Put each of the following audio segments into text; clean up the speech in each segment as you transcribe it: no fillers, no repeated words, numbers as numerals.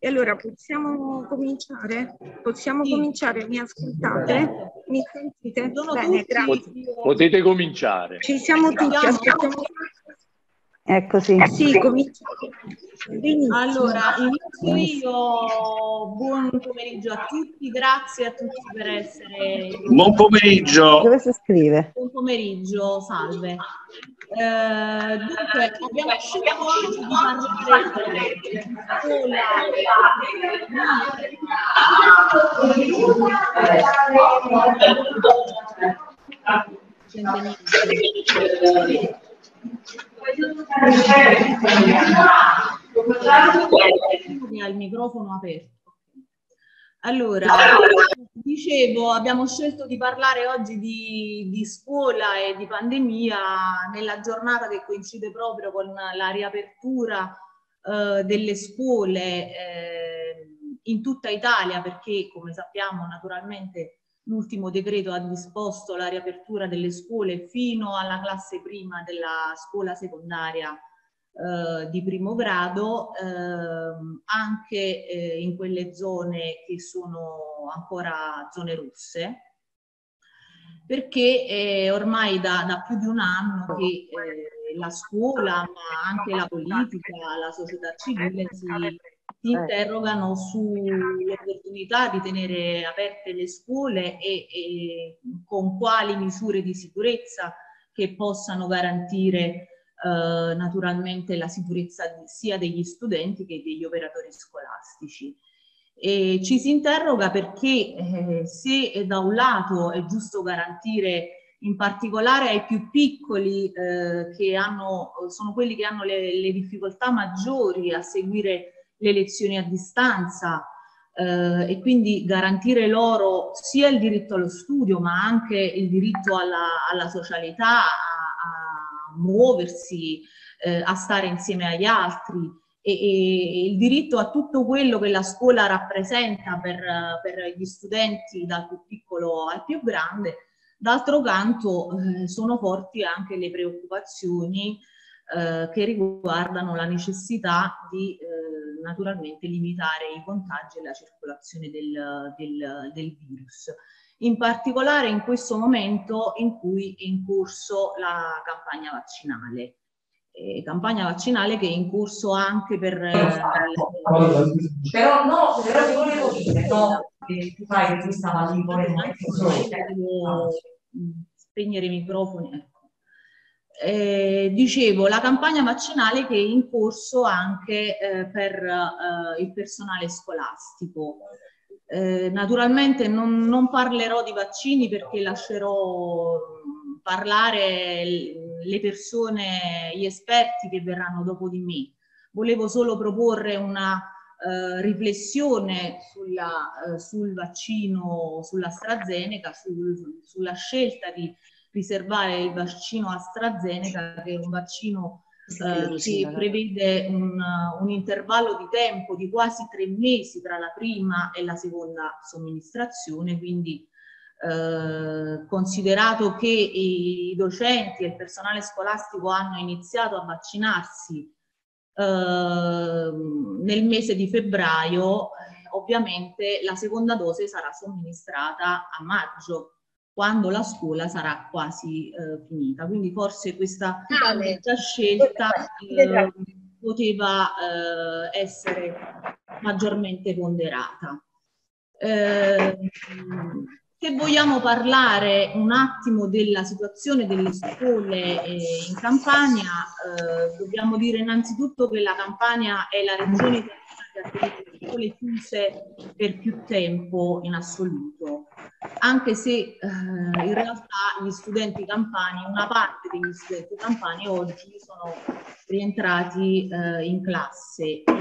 E allora possiamo cominciare? Possiamo cominciare? Mi ascoltate? Mi sentite? Bene, grazie. Potete cominciare. Ci siamo tutti, aspettiamo. Ecco sì. Sì, cominciamo. Allora, inizio io. Buon pomeriggio a tutti, grazie a tutti per essere... Buon pomeriggio. Dove si scrive? Buon pomeriggio, salve. Dunque, abbiamo scelto oggi di parlare con la... al microfono aperto. Allora, dicevo, abbiamo scelto di parlare oggi di scuola e di pandemia nella giornata che coincide proprio con la riapertura delle scuole in tutta Italia, perché come sappiamo naturalmente l'ultimo decreto ha disposto la riapertura delle scuole fino alla classe prima della scuola secondaria di primo grado, anche in quelle zone che sono ancora zone rosse, perché ormai da più di un anno che la scuola, ma anche la politica, la società civile si interrogano sull'opportunità di tenere aperte le scuole e con quali misure di sicurezza che possano garantire naturalmente la sicurezza sia degli studenti che degli operatori scolastici. E ci si interroga perché se da un lato è giusto garantire in particolare ai più piccoli che sono quelli che hanno le difficoltà maggiori a seguire le lezioni a distanza e quindi garantire loro sia il diritto allo studio ma anche il diritto alla socialità, a muoversi, a stare insieme agli altri e il diritto a tutto quello che la scuola rappresenta per gli studenti dal più piccolo al più grande. D'altro canto sono forti anche le preoccupazioni che riguardano la necessità di naturalmente limitare i contagi e la circolazione del virus, in particolare in questo momento in cui è in corso la campagna vaccinale che è in corso anche per... Però ti volevo dire, no, tu sai che tu stavi spegnere i microfoni. Dicevo, la campagna vaccinale che è in corso anche per il personale scolastico. Naturalmente non parlerò di vaccini perché lascerò parlare le persone, gli esperti che verranno dopo di me. Volevo solo proporre una riflessione sul vaccino, sull'AstraZeneca, sulla scelta di riservare il vaccino AstraZeneca, che è un vaccino che prevede un intervallo di tempo di quasi 3 mesi tra la prima e la seconda somministrazione, quindi considerato che i docenti e il personale scolastico hanno iniziato a vaccinarsi nel mese di febbraio, ovviamente la seconda dose sarà somministrata a maggio, quando la scuola sarà quasi finita. Quindi forse questa scelta poteva essere maggiormente ponderata. Se vogliamo parlare un attimo della situazione delle scuole in Campania, dobbiamo dire innanzitutto che la Campania è la regione che ha le scuole chiuse per più tempo in assoluto, anche se in realtà gli studenti campani, una parte degli studenti campani oggi sono rientrati in classe, e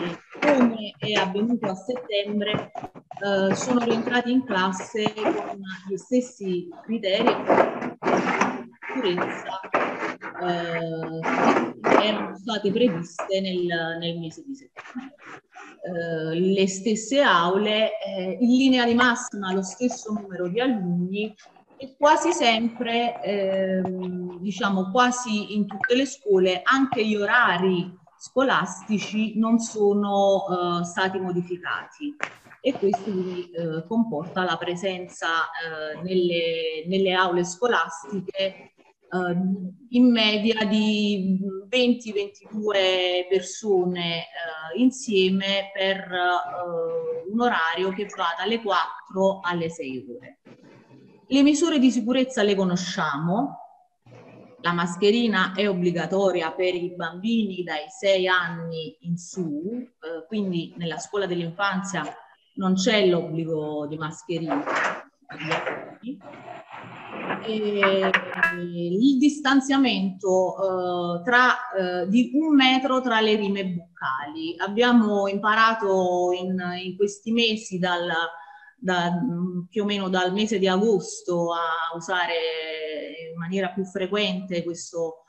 come è avvenuto a settembre sono rientrati in classe con gli stessi criteri di sicurezza che erano state previste nel mese di settembre. Le stesse aule, in linea di massima lo stesso numero di alunni, E quasi sempre, diciamo quasi in tutte le scuole, anche gli orari scolastici non sono stati modificati, e questo quindi comporta la presenza nelle aule scolastiche in media di 20-22 persone insieme per un orario che va dalle 4 alle 6 ore. Le misure di sicurezza le conosciamo, la mascherina è obbligatoria per i bambini dai 6 anni in su, quindi nella scuola dell'infanzia non c'è l'obbligo di mascherina. E il distanziamento di 1 metro tra le rime buccali. Abbiamo imparato in questi mesi, più o meno dal mese di agosto, a usare in maniera più frequente questo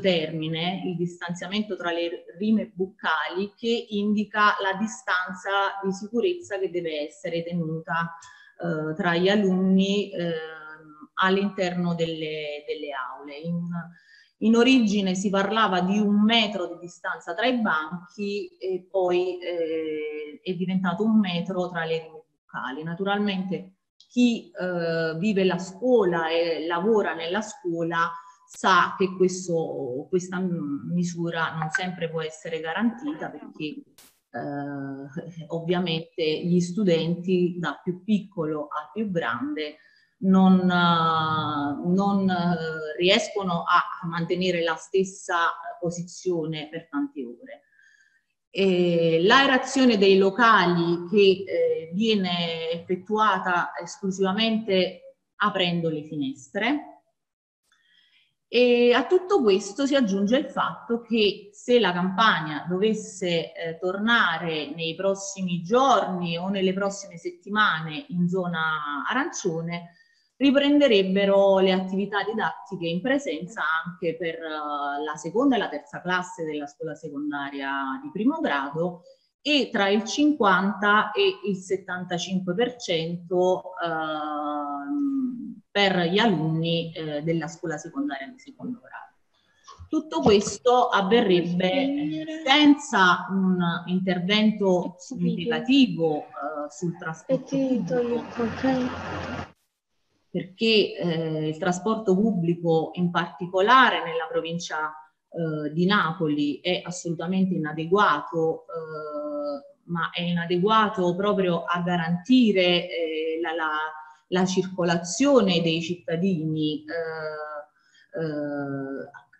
termine, il distanziamento tra le rime buccali, che indica la distanza di sicurezza che deve essere tenuta tra gli alunni all'interno delle aule. In origine si parlava di 1 metro di distanza tra i banchi, e poi è diventato 1 metro tra le rime buccali. Naturalmente chi vive la scuola e lavora nella scuola sa che questa misura non sempre può essere garantita, perché ovviamente gli studenti, da più piccolo al più grande, non riescono a mantenere la stessa posizione per tante ore. L'aerazione dei locali, che viene effettuata esclusivamente aprendo le finestre. E a tutto questo si aggiunge il fatto che, se la Campania dovesse tornare nei prossimi giorni o nelle prossime settimane in zona arancione, riprenderebbero le attività didattiche in presenza anche per la seconda e la terza classe della scuola secondaria di primo grado, e tra il 50 e il 75% per gli alunni della scuola secondaria di secondo grado. Tutto questo avverrebbe senza un intervento significativo sul trasporto pubblico, perché il trasporto pubblico, in particolare nella provincia di Napoli, è assolutamente inadeguato, ma è inadeguato proprio a garantire la circolazione dei cittadini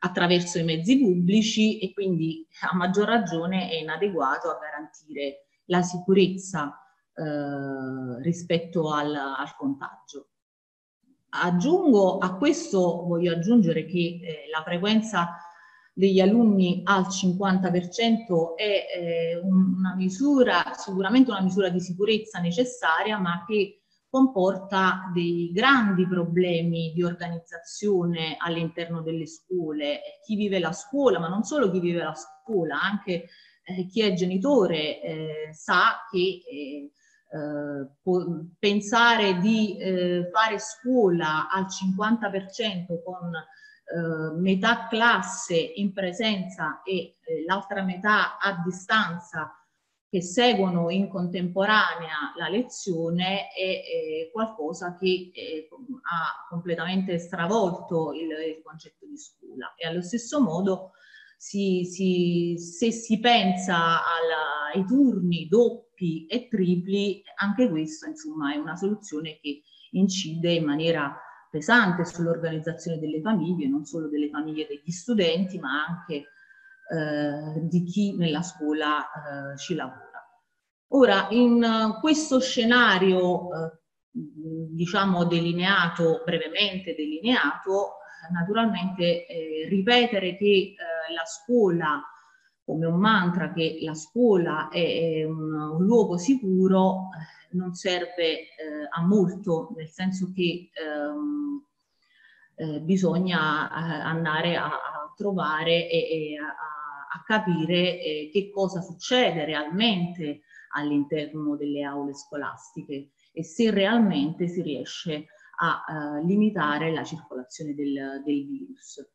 attraverso i mezzi pubblici, e quindi a maggior ragione è inadeguato a garantire la sicurezza rispetto al contagio. Aggiungo a questo, voglio aggiungere che la frequenza degli alunni al 50% è una misura, sicuramente una misura di sicurezza necessaria, ma che comporta dei grandi problemi di organizzazione all'interno delle scuole. Chi vive la scuola, ma non solo chi vive la scuola, anche chi è genitore sa che può pensare di fare scuola al 50% con metà classe in presenza e l'altra metà a distanza, che seguono in contemporanea la lezione, è qualcosa che ha completamente stravolto il concetto di scuola. E allo stesso modo, se si pensa ai turni doppi e tripli, anche questo, insomma, è una soluzione che incide in maniera pesante sull'organizzazione delle famiglie, non solo delle famiglie degli studenti, ma anche di chi nella scuola ci lavora. Ora, in questo scenario, diciamo brevemente delineato, naturalmente ripetere che la scuola, come un mantra, che la scuola è un luogo sicuro, non serve a molto, nel senso che bisogna andare a trovare e a capire che cosa succede realmente all'interno delle aule scolastiche, e se realmente si riesce a limitare la circolazione del virus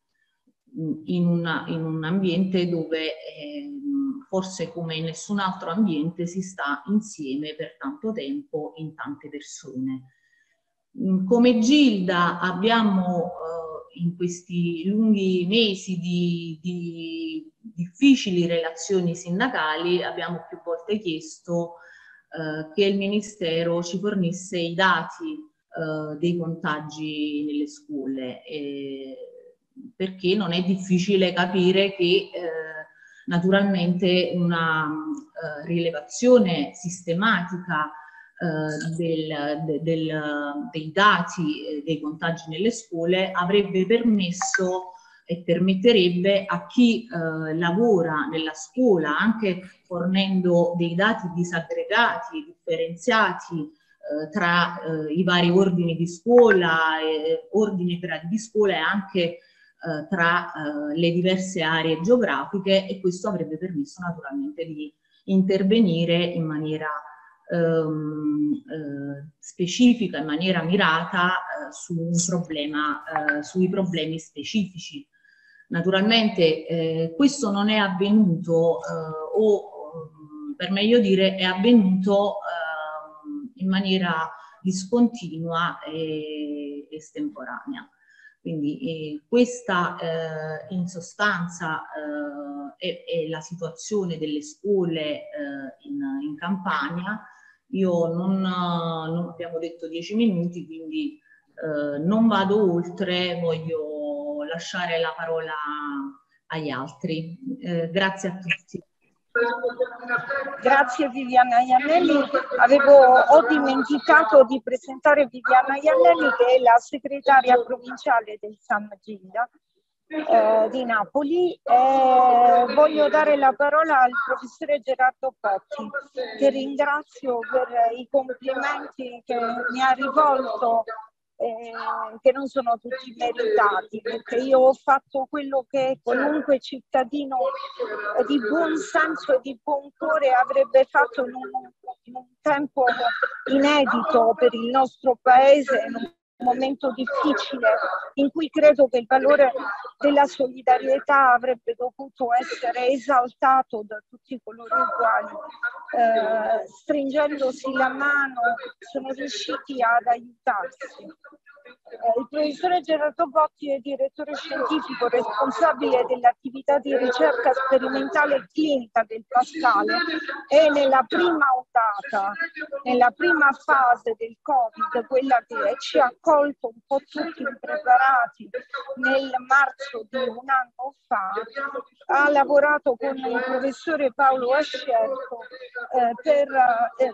in un ambiente dove forse come in nessun altro ambiente si sta insieme per tanto tempo in tante persone. Come Gilda abbiamo in questi lunghi mesi di difficili relazioni sindacali abbiamo più volte chiesto che il Ministero ci fornisse i dati dei contagi nelle scuole, perché non è difficile capire che naturalmente una rilevazione sistematica dei dati dei contagi nelle scuole avrebbe permesso e permetterebbe a chi lavora nella scuola, anche fornendo dei dati disaggregati, differenziati tra i vari ordini di scuola, ordini per di scuola e anche tra le diverse aree geografiche, e questo avrebbe permesso naturalmente di intervenire in maniera specifica, in maniera mirata su un problema, sui problemi specifici. Naturalmente questo non è avvenuto o per meglio dire è avvenuto in maniera discontinua e estemporanea. Quindi questa in sostanza è la situazione delle scuole in Campania. Io non abbiamo detto 10 minuti, quindi non vado oltre, voglio lasciare la parola agli altri. Grazie a tutti. Grazie Viviana Iannelli. Ho dimenticato di presentare Viviana Iannelli, che è la segretaria provinciale del Sam Gilda di Napoli. Voglio dare la parola al professore Gerardo Botti, che ringrazio per i complimenti che mi ha rivolto, che non sono tutti meritati, perché io ho fatto quello che qualunque cittadino di buon senso e di buon cuore avrebbe fatto in un tempo inedito per il nostro paese, in un momento difficile in cui credo che il valore della solidarietà avrebbe dovuto essere esaltato da tutti coloro i quali, stringendosi la mano, sono riusciti ad aiutarsi. Il professore Gerardo Botti è direttore scientifico responsabile dell'attività di ricerca sperimentale e clinica del Pascale e nella prima ondata, nella prima fase del Covid, quella che ci ha colto un po' tutti impreparati nel marzo di un anno fa, ha lavorato con il professore Paolo Ascierto per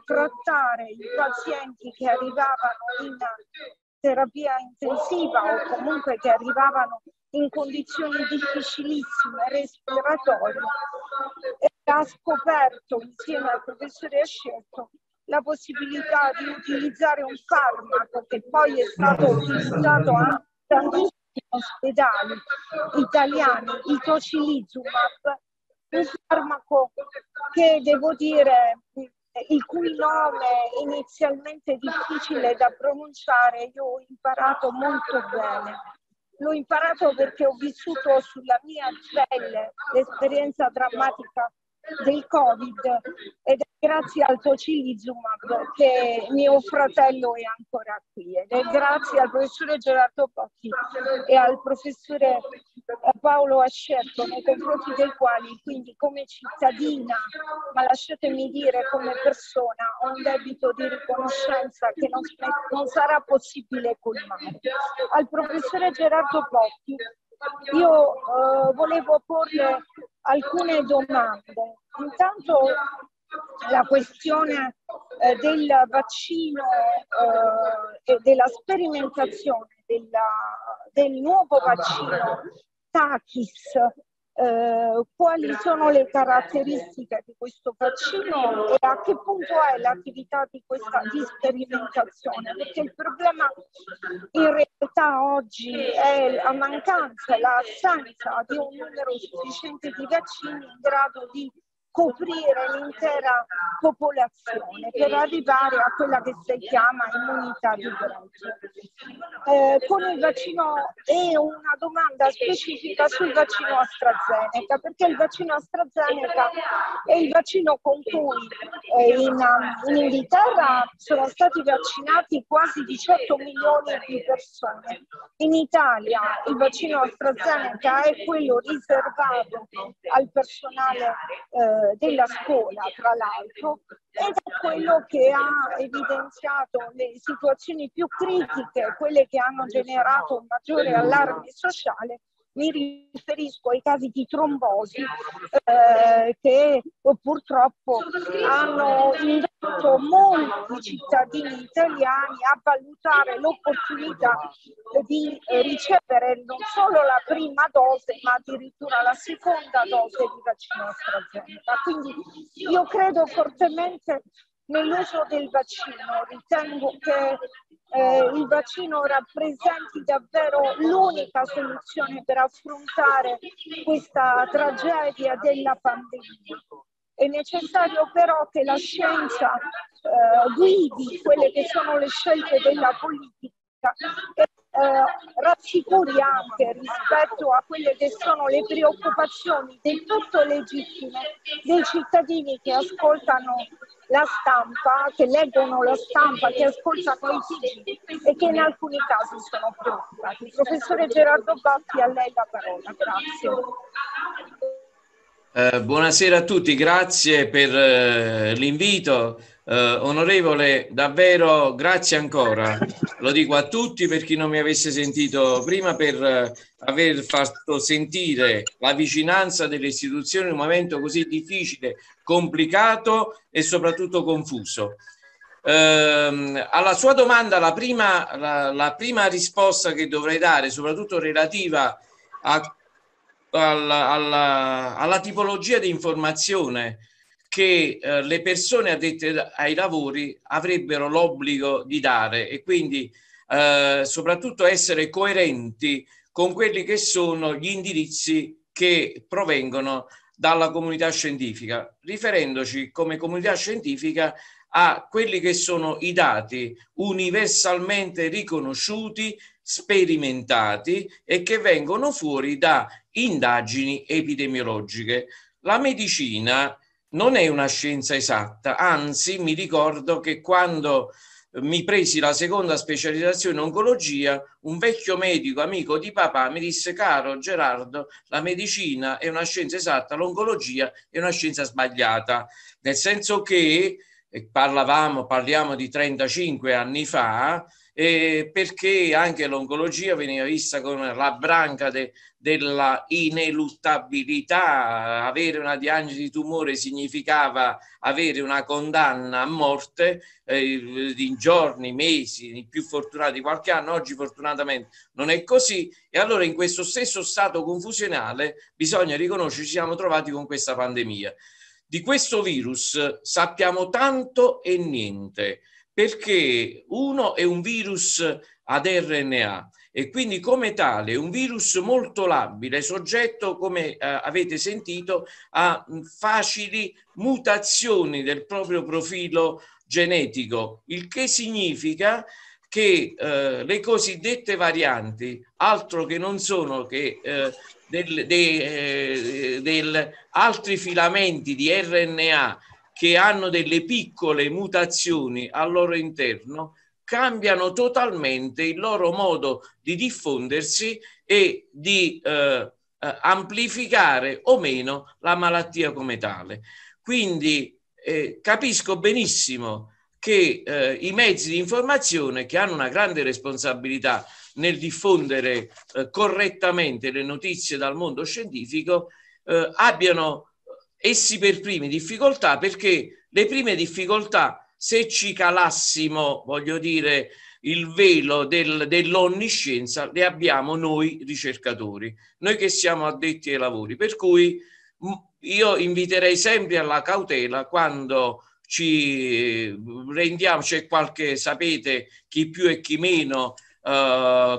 trattare i pazienti che arrivavano in terapia intensiva o comunque che arrivavano in condizioni difficilissime respiratorie, e ha scoperto insieme al professore Ascierto la possibilità di utilizzare un farmaco che poi è stato utilizzato anche da tantissimi ospedali italiani, il Tocilizumab, un farmaco che devo dire il cui nome inizialmente difficile da pronunciare io ho imparato molto bene. L'ho imparato perché ho vissuto sulla mia pelle l'esperienza drammatica del Covid, ed è grazie al Tocilizumab che mio fratello è ancora qui, ed è grazie al professore Gerardo Botti e al professore Paolo Ascierto, nei confronti dei quali quindi come cittadina, ma lasciatemi dire come persona, ho un debito di riconoscenza che non sarà possibile colmare. Al professore Gerardo Botti io volevo porre alcune domande. Intanto la questione del vaccino e della sperimentazione del nuovo vaccino TAKIS. Quali sono le caratteristiche di questo vaccino e a che punto è l'attività di questa sperimentazione? Perché il problema in realtà oggi è la mancanza, l'assenza di un numero sufficiente di vaccini in grado di coprire l'intera popolazione per arrivare a quella che si chiama immunità di gregge. Con il vaccino è una domanda specifica sul vaccino AstraZeneca, perché il vaccino AstraZeneca è il vaccino con cui in Inghilterra sono stati vaccinati quasi 18 milioni di persone. In Italia il vaccino AstraZeneca è quello riservato al personale della scuola, tra l'altro, ed è quello che ha evidenziato le situazioni più critiche, quelle che hanno generato un maggiore allarme sociale. Mi riferisco ai casi di trombosi che purtroppo hanno indotto molti cittadini italiani a valutare l'opportunità di ricevere non solo la prima dose ma addirittura la seconda dose di vaccino AstraZeneca. Quindi io credo fortemente nell'uso del vaccino, ritengo che il vaccino rappresenti davvero l'unica soluzione per affrontare questa tragedia della pandemia. È necessario però che la scienza guidi quelle che sono le scelte della politica e rassicuri anche rispetto a quelle che sono le preoccupazioni del tutto legittime dei cittadini che ascoltano la stampa, che leggono la stampa, che ascoltano i TG e che in alcuni casi sono preoccupati. Professore Gerardo Botti, a lei la parola. Grazie. Buonasera a tutti, grazie per l'invito. Onorevole, davvero grazie ancora, lo dico a tutti per chi non mi avesse sentito prima, per aver fatto sentire la vicinanza delle istituzioni in un momento così difficile, complicato e soprattutto confuso. Alla sua domanda la prima risposta che dovrei dare, soprattutto relativa alla tipologia di informazione che le persone addette ai lavori avrebbero l'obbligo di dare, e quindi soprattutto essere coerenti con quelli che sono gli indirizzi che provengono dalla comunità scientifica, riferendoci come comunità scientifica a quelli che sono i dati universalmente riconosciuti, sperimentati e che vengono fuori da indagini epidemiologiche. La medicina non è una scienza esatta, anzi mi ricordo che quando mi presi la seconda specializzazione in oncologia, un vecchio medico amico di papà mi disse: caro Gerardo, la medicina è una scienza esatta, l'oncologia è una scienza sbagliata, nel senso che parliamo di 35 anni fa, perché anche l'oncologia veniva vista come la branca della ineluttabilità. Avere una diagnosi di tumore significava avere una condanna a morte in giorni, mesi, i più fortunati qualche anno. Oggi fortunatamente non è così, e allora in questo stesso stato confusionale bisogna riconoscere ci siamo trovati con questa pandemia. Di questo virus sappiamo tanto e niente, perché uno è un virus ad RNA e quindi come tale è un virus molto labile, soggetto, come avete sentito, a facili mutazioni del proprio profilo genetico, il che significa che le cosiddette varianti altro che non sono che altri filamenti di RNA che hanno delle piccole mutazioni al loro interno, cambiano totalmente il loro modo di diffondersi e di amplificare o meno la malattia come tale. Quindi capisco benissimo che i mezzi di informazione, che hanno una grande responsabilità nel diffondere correttamente le notizie dal mondo scientifico, abbiano essi per primi difficoltà, perché le prime difficoltà, se ci calassimo, voglio dire, il velo dell'onniscienza, le abbiamo noi ricercatori, noi che siamo addetti ai lavori, per cui io inviterei sempre alla cautela quando ci rendiamo, c'è qualche, sapete, chi più e chi meno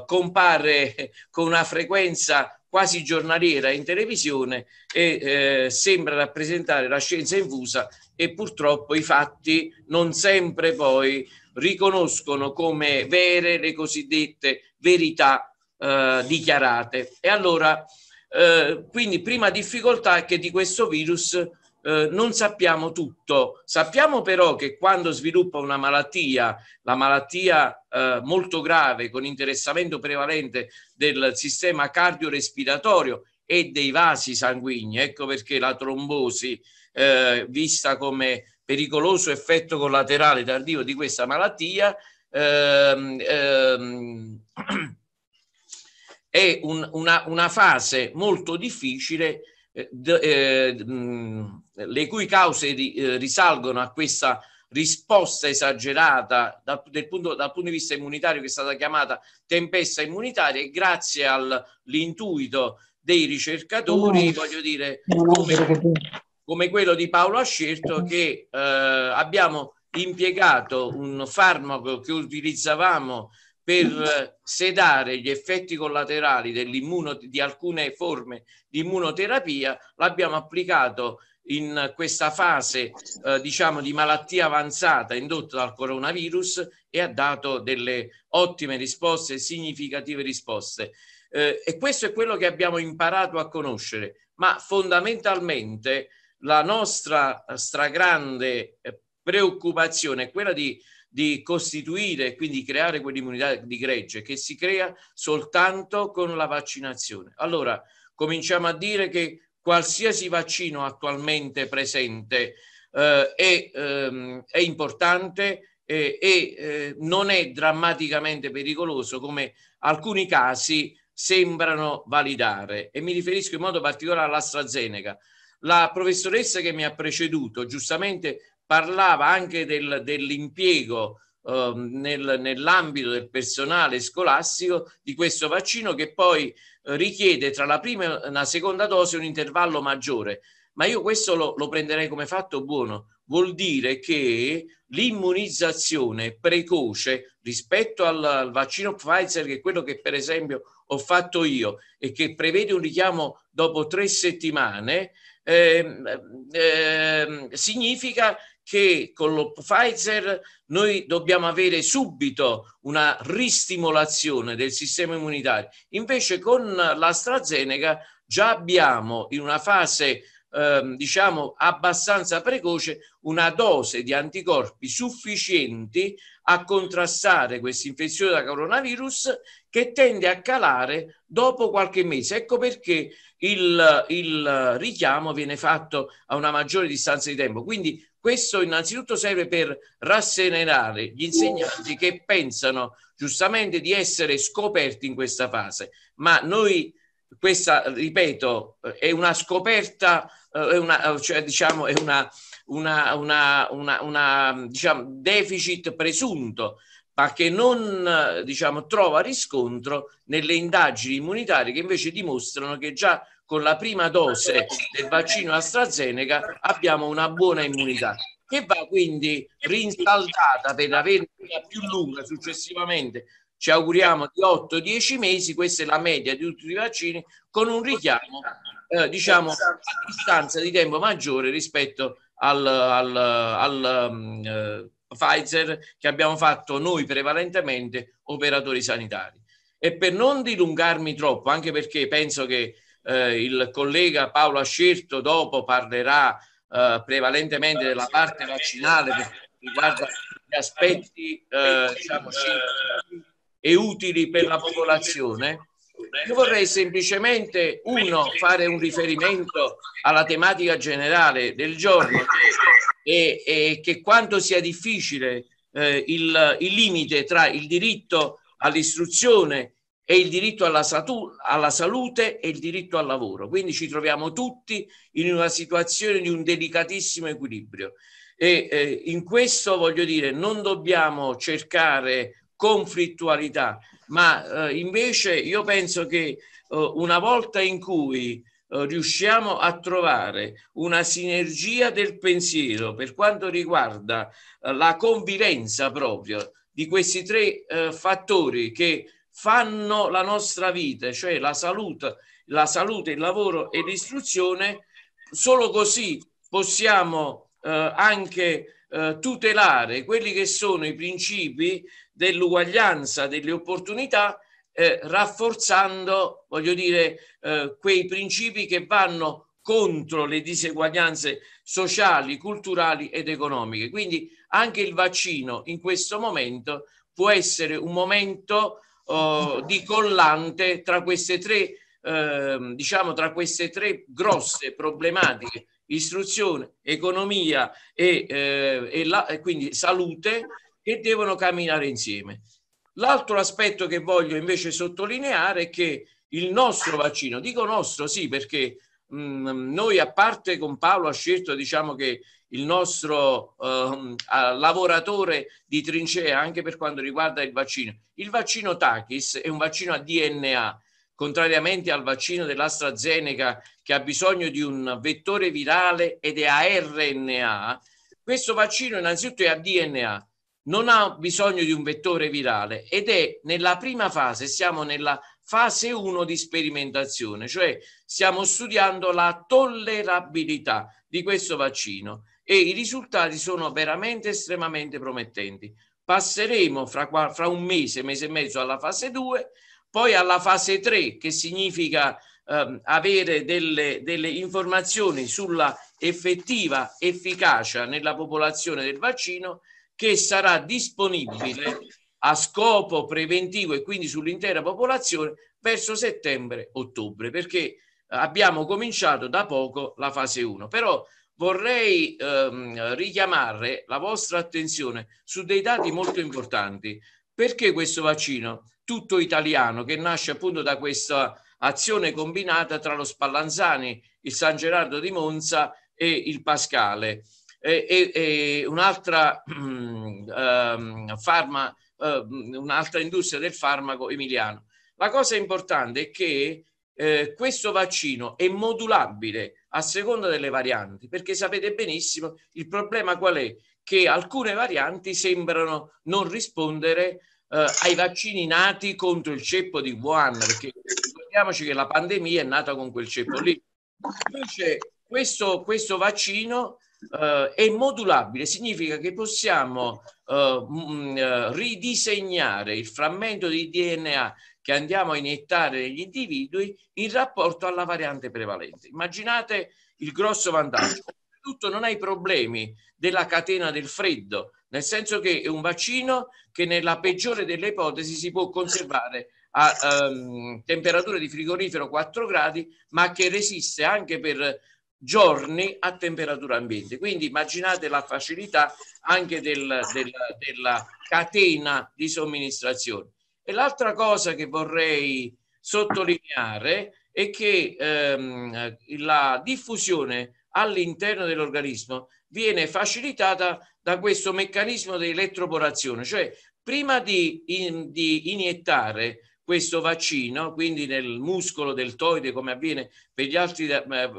compare con una frequenza quasi giornaliera in televisione e sembra rappresentare la scienza infusa, e purtroppo i fatti non sempre poi riconoscono come vere le cosiddette verità dichiarate. E allora quindi prima difficoltà è che di questo virus non sappiamo tutto. Sappiamo però che quando sviluppa una malattia, la malattia molto grave con interessamento prevalente del sistema cardiorespiratorio e dei vasi sanguigni, ecco perché la trombosi vista come pericoloso effetto collaterale tardivo di questa malattia è una fase molto difficile, le cui cause risalgono a questa risposta esagerata dal punto di vista immunitario, che è stata chiamata tempesta immunitaria, e grazie all'intuito dei ricercatori, voglio dire, come quello di Paolo Ascierto, che abbiamo impiegato un farmaco che utilizzavamo per sedare gli effetti collaterali di alcune forme di immunoterapia, l'abbiamo applicato in questa fase diciamo di malattia avanzata indotta dal coronavirus, e ha dato delle ottime risposte, significative risposte. E questo è quello che abbiamo imparato a conoscere, ma fondamentalmente la nostra stragrande preoccupazione è quella di costituire e quindi creare quell'immunità di gregge che si crea soltanto con la vaccinazione. Allora, cominciamo a dire che qualsiasi vaccino attualmente presente è importante e non è drammaticamente pericoloso come alcuni casi sembrano validare, e mi riferisco in modo particolare all'AstraZeneca. La professoressa che mi ha preceduto giustamente parlava anche dell'impiego nell'ambito del personale scolastico di questo vaccino, che poi richiede tra la prima e la seconda dose un intervallo maggiore, ma io questo lo prenderei come fatto buono. Vuol dire che l'immunizzazione precoce rispetto al vaccino Pfizer, che è quello che per esempio ho fatto io e che prevede un richiamo dopo 3 settimane, significa che con lo Pfizer noi dobbiamo avere subito una ristimolazione del sistema immunitario. Invece con l'AstraZeneca già abbiamo, in una fase diciamo abbastanza precoce, una dose di anticorpi sufficienti a contrastare questa infezione da coronavirus, che tende a calare dopo qualche mese. Ecco perché il richiamo viene fatto a una maggiore distanza di tempo. Quindi questo innanzitutto serve per rasserenare gli insegnanti che pensano giustamente di essere scoperti in questa fase, ma noi questa, ripeto, è una scoperta, è un deficit presunto, ma che non diciamo trova riscontro nelle indagini immunitarie, che invece dimostrano che già con la prima dose del vaccino AstraZeneca abbiamo una buona immunità, che va quindi rinsaldata per averne una più lunga successivamente. Ci auguriamo di 8-10 mesi, questa è la media di tutti i vaccini, con un richiamo diciamo a distanza di tempo maggiore rispetto al Pfizer, che abbiamo fatto noi prevalentemente operatori sanitari. E per non dilungarmi troppo, anche perché penso che il collega Paolo Ascierto dopo parlerà prevalentemente della parte vaccinale che riguarda gli aspetti diciamo scientifici e utili per la popolazione, io vorrei semplicemente fare un riferimento alla tematica generale del giorno e che quanto sia difficile il limite tra il diritto all'istruzione e il diritto alla salute e il diritto al lavoro. Quindi ci troviamo tutti in una situazione di un delicatissimo equilibrio e in questo, voglio dire, non dobbiamo cercare conflittualità, ma invece io penso che una volta in cui riusciamo a trovare una sinergia del pensiero per quanto riguarda la convivenza proprio di questi tre fattori che fanno la nostra vita, cioè la salute, il lavoro e l'istruzione. Solo così possiamo anche tutelare quelli che sono i principi dell'uguaglianza, delle opportunità, rafforzando, voglio dire, quei principi che vanno contro le diseguaglianze sociali, culturali ed economiche. Quindi anche il vaccino in questo momento può essere un momento di collante tra queste tre, diciamo, tra queste tre grosse problematiche: istruzione, economia e quindi salute, che devono camminare insieme. L'altro aspetto che voglio invece sottolineare è che il nostro vaccino, dico nostro sì perché noi, a parte con Paolo Ascierto, diciamo che il nostro lavoratore di trincea anche per quanto riguarda il vaccino TAKIS è un vaccino a DNA, contrariamente al vaccino dell'AstraZeneca che ha bisogno di un vettore virale ed è a RNA. Questo vaccino innanzitutto è a DNA, non ha bisogno di un vettore virale ed è nella prima fase, siamo nella fase 1 di sperimentazione, cioè stiamo studiando la tollerabilità di questo vaccino e i risultati sono veramente estremamente promettenti. Passeremo fra un mese e mezzo alla fase 2, poi alla fase 3, che significa avere delle informazioni sulla effettiva efficacia nella popolazione del vaccino, che sarà disponibile a scopo preventivo e quindi sull'intera popolazione verso settembre-ottobre, perché abbiamo cominciato da poco la fase 1. Però vorrei richiamare la vostra attenzione su dei dati molto importanti, perché questo vaccino tutto italiano, che nasce appunto da questa azione combinata tra lo Spallanzani, il San Gerardo di Monza e il Pascale, un'altra industria del farmaco emiliano. La cosa importante è che questo vaccino è modulabile a seconda delle varianti, perché sapete benissimo il problema qual è? Che alcune varianti sembrano non rispondere ai vaccini nati contro il ceppo di Wuhan, perché ricordiamoci che la pandemia è nata con quel ceppo lì. Invece questo vaccino è modulabile, significa che possiamo ridisegnare il frammento di DNA che andiamo a iniettare negli individui in rapporto alla variante prevalente. Immaginate il grosso vantaggio. Soprattutto non hai problemi della catena del freddo, nel senso che è un vaccino che nella peggiore delle ipotesi si può conservare a temperatura di frigorifero 4 gradi, ma che resiste anche per giorni a temperatura ambiente. Quindi immaginate la facilità anche della catena di somministrazione. E l'altra cosa che vorrei sottolineare è che la diffusione all'interno dell'organismo viene facilitata da questo meccanismo di elettroporazione, cioè prima di iniettare questo vaccino, quindi nel muscolo deltoide come avviene per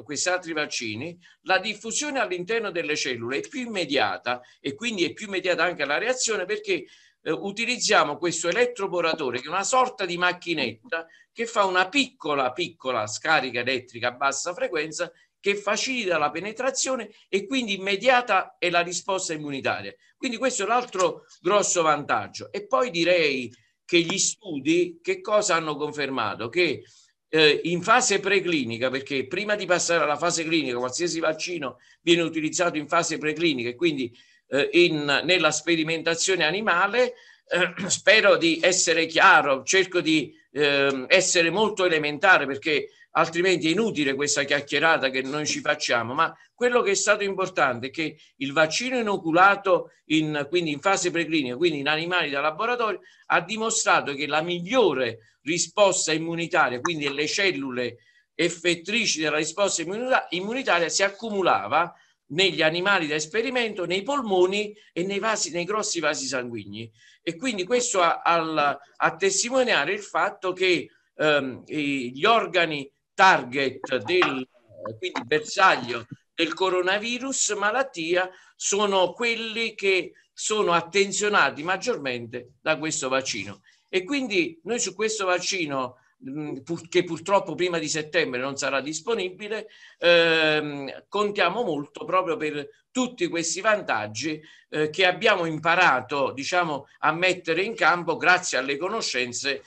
questi altri vaccini, la diffusione all'interno delle cellule è più immediata e quindi è più immediata anche la reazione, perché utilizziamo questo elettroporatore che è una sorta di macchinetta che fa una piccola scarica elettrica a bassa frequenza che facilita la penetrazione e quindi immediata è la risposta immunitaria. Quindi questo è l'altro grosso vantaggio. E poi direi che gli studi che cosa hanno confermato? Che in fase preclinica, perché prima di passare alla fase clinica qualsiasi vaccino viene utilizzato in fase preclinica e quindi nella sperimentazione animale, spero di essere chiaro, cerco di essere molto elementare perché altrimenti è inutile questa chiacchierata che noi ci facciamo, ma quello che è stato importante è che il vaccino inoculato quindi in fase preclinica, quindi in animali da laboratorio, ha dimostrato che la migliore risposta immunitaria, quindi le cellule effettrici della risposta immunitaria, si accumulava negli animali da esperimento, nei polmoni e nei grossi vasi sanguigni. E quindi questo a testimoniare il fatto che gli organi target quindi bersaglio del coronavirus malattia sono quelli che sono attenzionati maggiormente da questo vaccino. E quindi noi su questo vaccino, che purtroppo prima di settembre non sarà disponibile, contiamo molto proprio per tutti questi vantaggi che abbiamo imparato, diciamo, a mettere in campo grazie alle conoscenze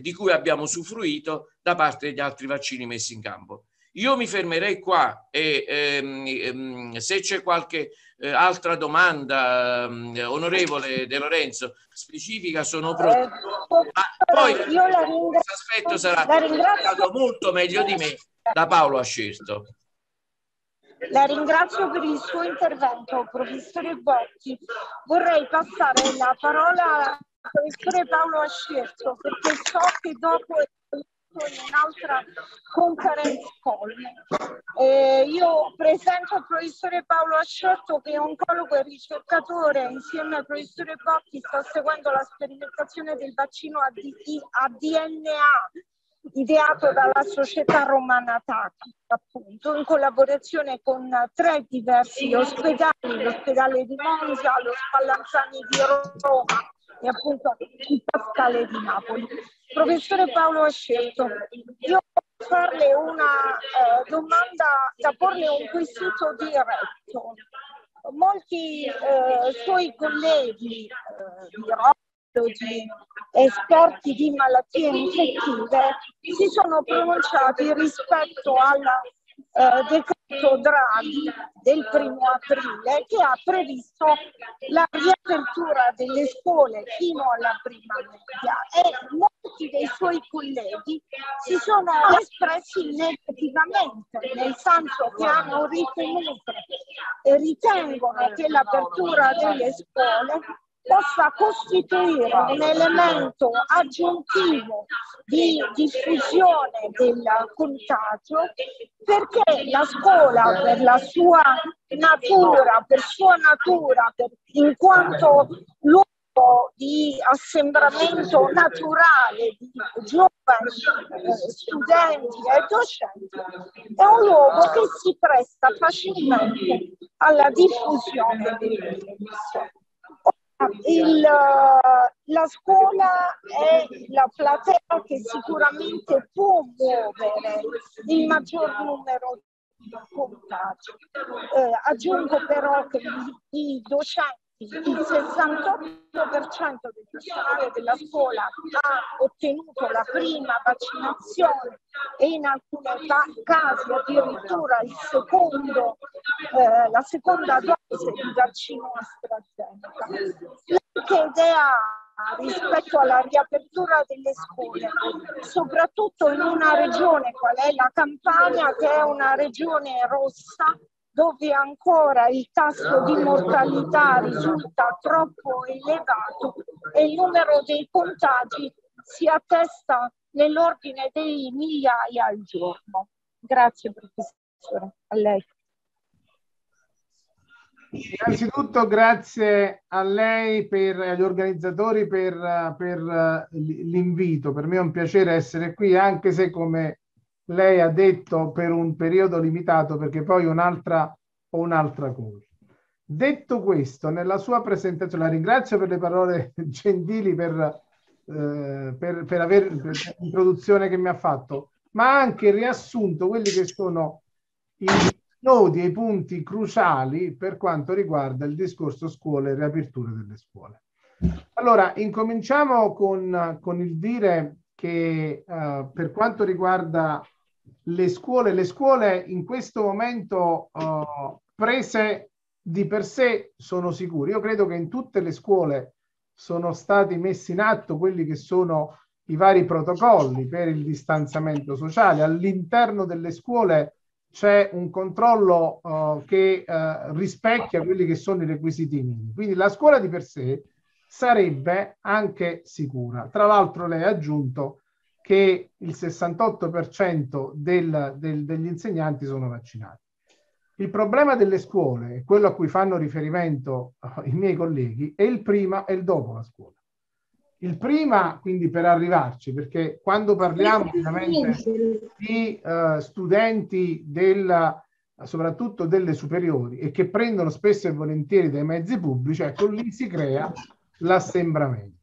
di cui abbiamo usufruito da parte degli altri vaccini messi in campo. Io mi fermerei qua e se c'è qualche altra domanda, onorevole De Lorenzo, specifica, sono pronto. Poi l'aspetto sarà trattato molto meglio di me da Paolo Ascierto. La ringrazio per il suo intervento, professore Botti. Vorrei passare la parola al professore Paolo Ascierto, perché so che dopo in un'altra conferenza call. Io presento il professore Paolo Ascierto, che è oncologo e ricercatore, insieme al professore Botti sta seguendo la sperimentazione del vaccino a DNA ideato dalla società romana TAKIS, appunto, in collaborazione con tre diversi ospedali, l'ospedale di Monza, lo Spallanzani di Roma e appunto G. Pascale di Napoli. Professore Paolo Ascierto, io voglio farle una domanda, da porle un quesito diretto. Molti suoi colleghi virologi, esperti di malattie infettive, si sono pronunciati rispetto alla decreto Draghi del 1° aprile, che ha previsto la riapertura delle scuole fino alla prima media, e molti dei suoi colleghi si sono espressi negativamente, nel senso che hanno ritenuto e ritengono che l'apertura delle scuole possa costituire un elemento aggiuntivo di diffusione del contagio, perché la scuola, per la sua natura, in quanto luogo di assembramento naturale di giovani studenti e docenti, è un luogo che si presta facilmente alla diffusione del virus. La scuola è la platea che sicuramente può muovere il maggior numero di contagi. Aggiungo però che i docenti, il 68% del personale della scuola ha ottenuto la prima vaccinazione e in alcuni casi addirittura la seconda dose di vaccino AstraZeneca. Che idea rispetto alla riapertura delle scuole, soprattutto in una regione qual è la Campania, che è una regione rossa, dove ancora il tasso di mortalità risulta troppo elevato e il numero dei contagi si attesta nell'ordine dei migliaia al giorno. Grazie, professore. A lei. Innanzitutto grazie a lei, per agli organizzatori, per l'invito. Per me è un piacere essere qui, anche se, come lei ha detto, per un periodo limitato, perché poi ho un'altra cosa. Detto questo, nella sua presentazione, la ringrazio per le parole gentili, per l'introduzione che mi ha fatto, ma ha anche riassunto quelli che sono i nodi e i punti cruciali per quanto riguarda il discorso scuole e riapertura delle scuole. Allora, incominciamo con il dire che per quanto riguarda le scuole in questo momento prese di per sé sono sicure. Io credo che in tutte le scuole sono stati messi in atto quelli che sono i vari protocolli per il distanziamento sociale. All'interno delle scuole c'è un controllo che rispecchia quelli che sono i requisiti minimi. Quindi la scuola di per sé sarebbe anche sicura. Tra l'altro lei ha aggiunto che il 68% degli insegnanti sono vaccinati. Il problema delle scuole, quello a cui fanno riferimento i miei colleghi, è il prima e il dopo la scuola. Il prima, quindi, per arrivarci, perché quando parliamo di studenti soprattutto delle superiori, e che prendono spesso e volentieri dai mezzi pubblici, ecco lì si crea l'assembramento.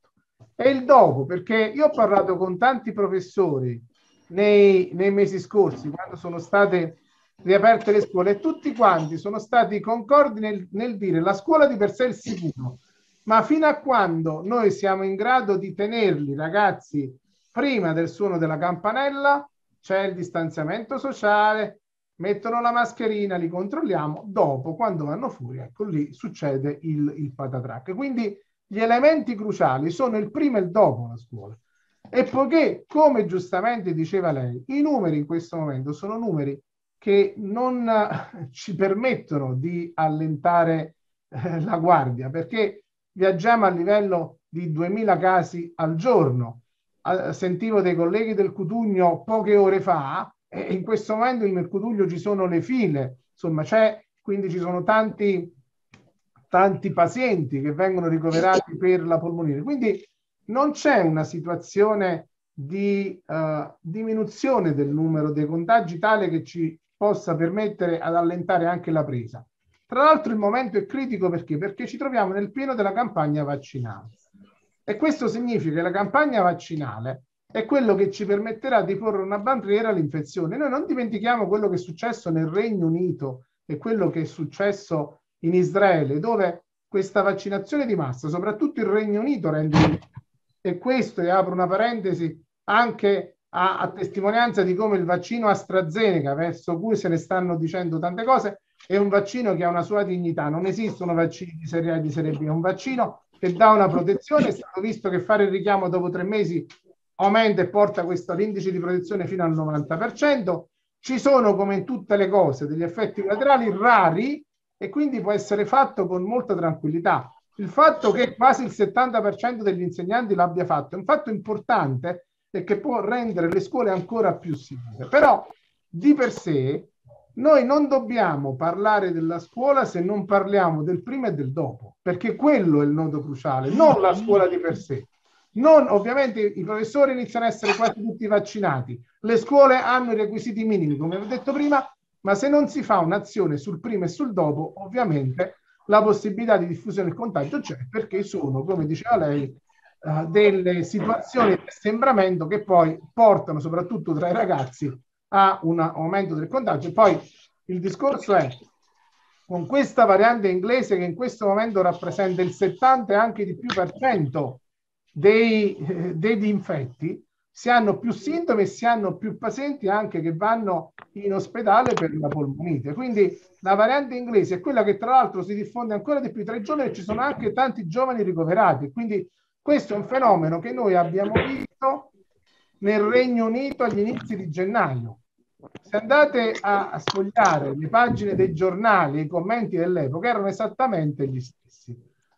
è il dopo, perché io ho parlato con tanti professori nei mesi scorsi, quando sono state riaperte le scuole, e tutti quanti sono stati concordi nel dire la scuola di per sé è il sicuro, ma fino a quando noi siamo in grado di tenerli, ragazzi, prima del suono della campanella c'è il distanziamento sociale, mettono la mascherina, li controlliamo, dopo quando vanno fuori, ecco lì succede il patatrac. Quindi gli elementi cruciali sono il prima e il dopo la scuola. E poiché, come giustamente diceva lei, i numeri in questo momento sono numeri che non ci permettono di allentare la guardia, perché viaggiamo a livello di 2000 casi al giorno. Sentivo dei colleghi del Cutugno poche ore fa, e in questo momento nel Cutugno ci sono le file, insomma quindi ci sono tanti pazienti che vengono ricoverati per la polmonite. Quindi non c'è una situazione di diminuzione del numero dei contagi tale che ci possa permettere ad allentare anche la presa. Tra l'altro il momento è critico perché ci troviamo nel pieno della campagna vaccinale. E questo significa che la campagna vaccinale è quello che ci permetterà di porre una bandiera all'infezione. Noi non dimentichiamo quello che è successo nel Regno Unito e quello che è successo in Israele, dove questa vaccinazione di massa, soprattutto il Regno Unito, rende, e questo, e apro una parentesi, anche a testimonianza di come il vaccino AstraZeneca, verso cui se ne stanno dicendo tante cose, è un vaccino che ha una sua dignità. Non esistono vaccini di serie A e di serie B, è un vaccino che dà una protezione. È stato visto che fare il richiamo dopo 3 mesi aumenta e porta questo l'indice di protezione fino al 90%. Ci sono, come in tutte le cose, degli effetti collaterali rari e quindi può essere fatto con molta tranquillità. Il fatto che quasi il 70% degli insegnanti l'abbia fatto è un fatto importante e che può rendere le scuole ancora più sicure. Però di per sé noi non dobbiamo parlare della scuola se non parliamo del prima e del dopo, perché quello è il nodo cruciale, non la scuola di per sé. Non, ovviamente i professori iniziano a essere quasi tutti vaccinati, le scuole hanno i requisiti minimi, come ho detto prima, ma se non si fa un'azione sul prima e sul dopo, ovviamente la possibilità di diffusione del contagio c'è, perché sono, come diceva lei, delle situazioni di assembramento che poi portano soprattutto tra i ragazzi a un aumento del contagio. Poi il discorso è, con questa variante inglese che in questo momento rappresenta il 70 e anche di più %, degli infetti, si hanno più sintomi e si hanno più pazienti anche che vanno in ospedale per la polmonite. Quindi la variante inglese è quella che tra l'altro si diffonde ancora di più tra i giovani e ci sono anche tanti giovani ricoverati. Quindi questo è un fenomeno che noi abbiamo visto nel Regno Unito agli inizi di gennaio. Se andate a sfogliare le pagine dei giornali, i commenti dell'epoca erano esattamente gli stessi.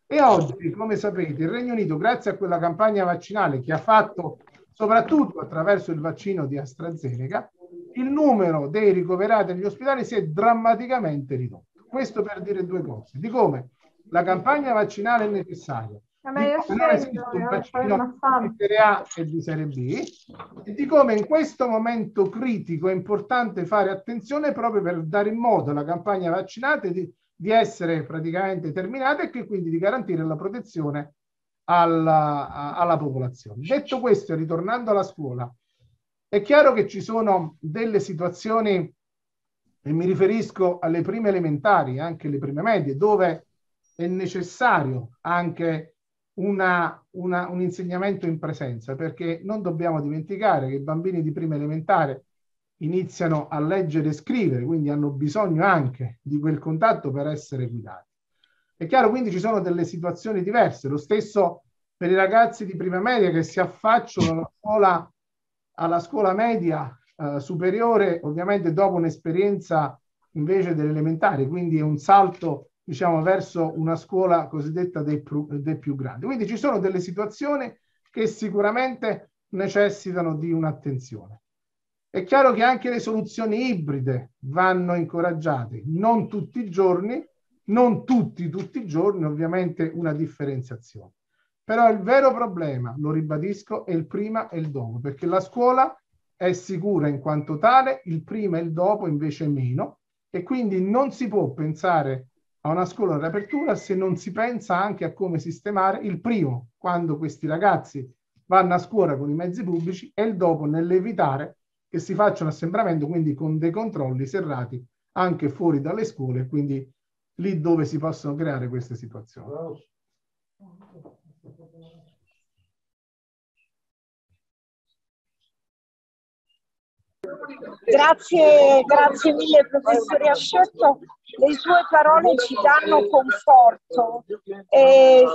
E oggi, come sapete, il Regno Unito, grazie a quella campagna vaccinale che ha fatto soprattutto attraverso il vaccino di AstraZeneca, il numero dei ricoverati negli ospedali si è drammaticamente ridotto. Questo per dire due cose, di come la campagna vaccinale è necessaria, di come esiste un vaccino di serie A e di serie B, e di come in questo momento critico è importante fare attenzione proprio per dare in modo alla campagna vaccinata di essere praticamente terminata e che quindi di garantire la protezione alla popolazione. Detto questo, ritornando alla scuola, è chiaro che ci sono delle situazioni, e mi riferisco alle prime elementari, anche le prime medie, dove è necessario anche un insegnamento in presenza, perché non dobbiamo dimenticare che i bambini di prima elementare iniziano a leggere e scrivere, quindi hanno bisogno anche di quel contatto per essere guidati. È chiaro, quindi ci sono delle situazioni diverse. Lo stesso per i ragazzi di prima media che si affacciano alla scuola media superiore, ovviamente dopo un'esperienza invece dell'elementare, quindi è un salto, diciamo, verso una scuola cosiddetta dei più grandi. Quindi ci sono delle situazioni che sicuramente necessitano di un'attenzione. È chiaro che anche le soluzioni ibride vanno incoraggiate, non tutti i giorni, ovviamente una differenziazione. Però il vero problema, lo ribadisco, è il prima e il dopo, perché la scuola è sicura in quanto tale, il prima e il dopo invece meno, e quindi non si può pensare a una scuola in riapertura se non si pensa anche a come sistemare il primo, quando questi ragazzi vanno a scuola con i mezzi pubblici, e il dopo nell'evitare che si faccia un assembramento, quindi con dei controlli serrati anche fuori dalle scuole, quindi lì dove si possono creare queste situazioni. Grazie mille professore Ascierto, le sue parole ci danno conforto.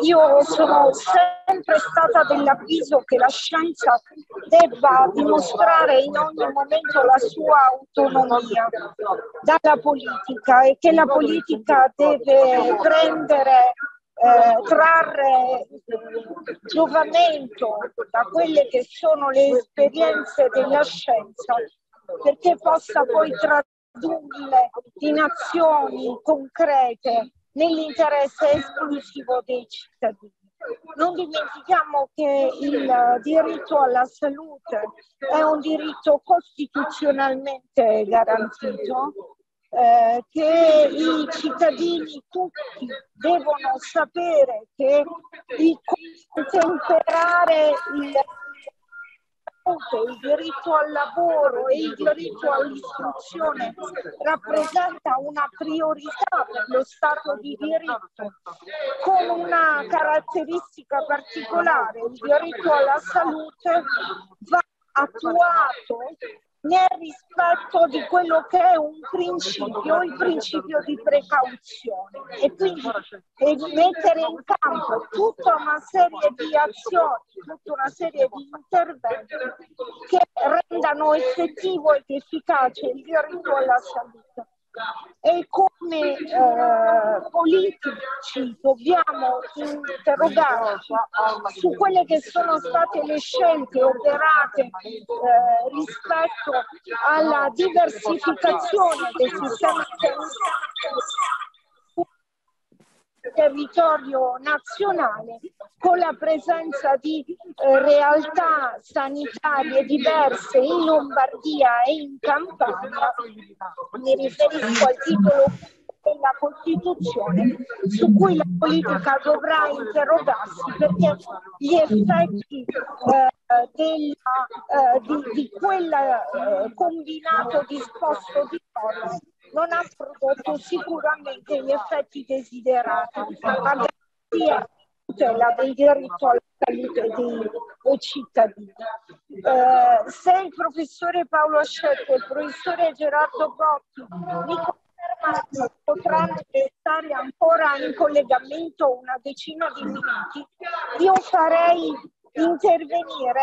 Io sono sempre stata dell'avviso che la scienza debba dimostrare in ogni momento la sua autonomia dalla politica e che la politica deve prendere, trarre giovamento da quelle che sono le esperienze della scienza, perché possa poi tradurle in azioni concrete nell'interesse esclusivo dei cittadini. Non dimentichiamo che il diritto alla salute è un diritto costituzionalmente garantito, che i cittadini tutti devono sapere che il contemperare il diritto al lavoro e il diritto all'istruzione rappresenta una priorità per lo Stato di diritto, con una caratteristica particolare: il diritto alla salute va attuato nel rispetto di quello che è un principio, il principio di precauzione, e quindi mettere in campo tutta una serie di azioni, tutta una serie di interventi che rendano effettivo ed efficace il diritto alla salute. E come politici dobbiamo interrogarci su quelle che sono state le scelte operate rispetto alla diversificazione del sistema del territorio nazionale, con la presenza di realtà sanitarie diverse in Lombardia e in Campania. Mi riferisco al titolo della Costituzione, su cui la politica dovrà interrogarsi, perché gli effetti di quel combinato disposto di norme non ha prodotto sicuramente gli effetti desiderati a garanzia del diritto alla salute dei cittadini. Se il professore Paolo Ascierto e il professore Gerardo Botti mi confermano che potranno restare ancora in collegamento una decina di minuti, io farei intervenire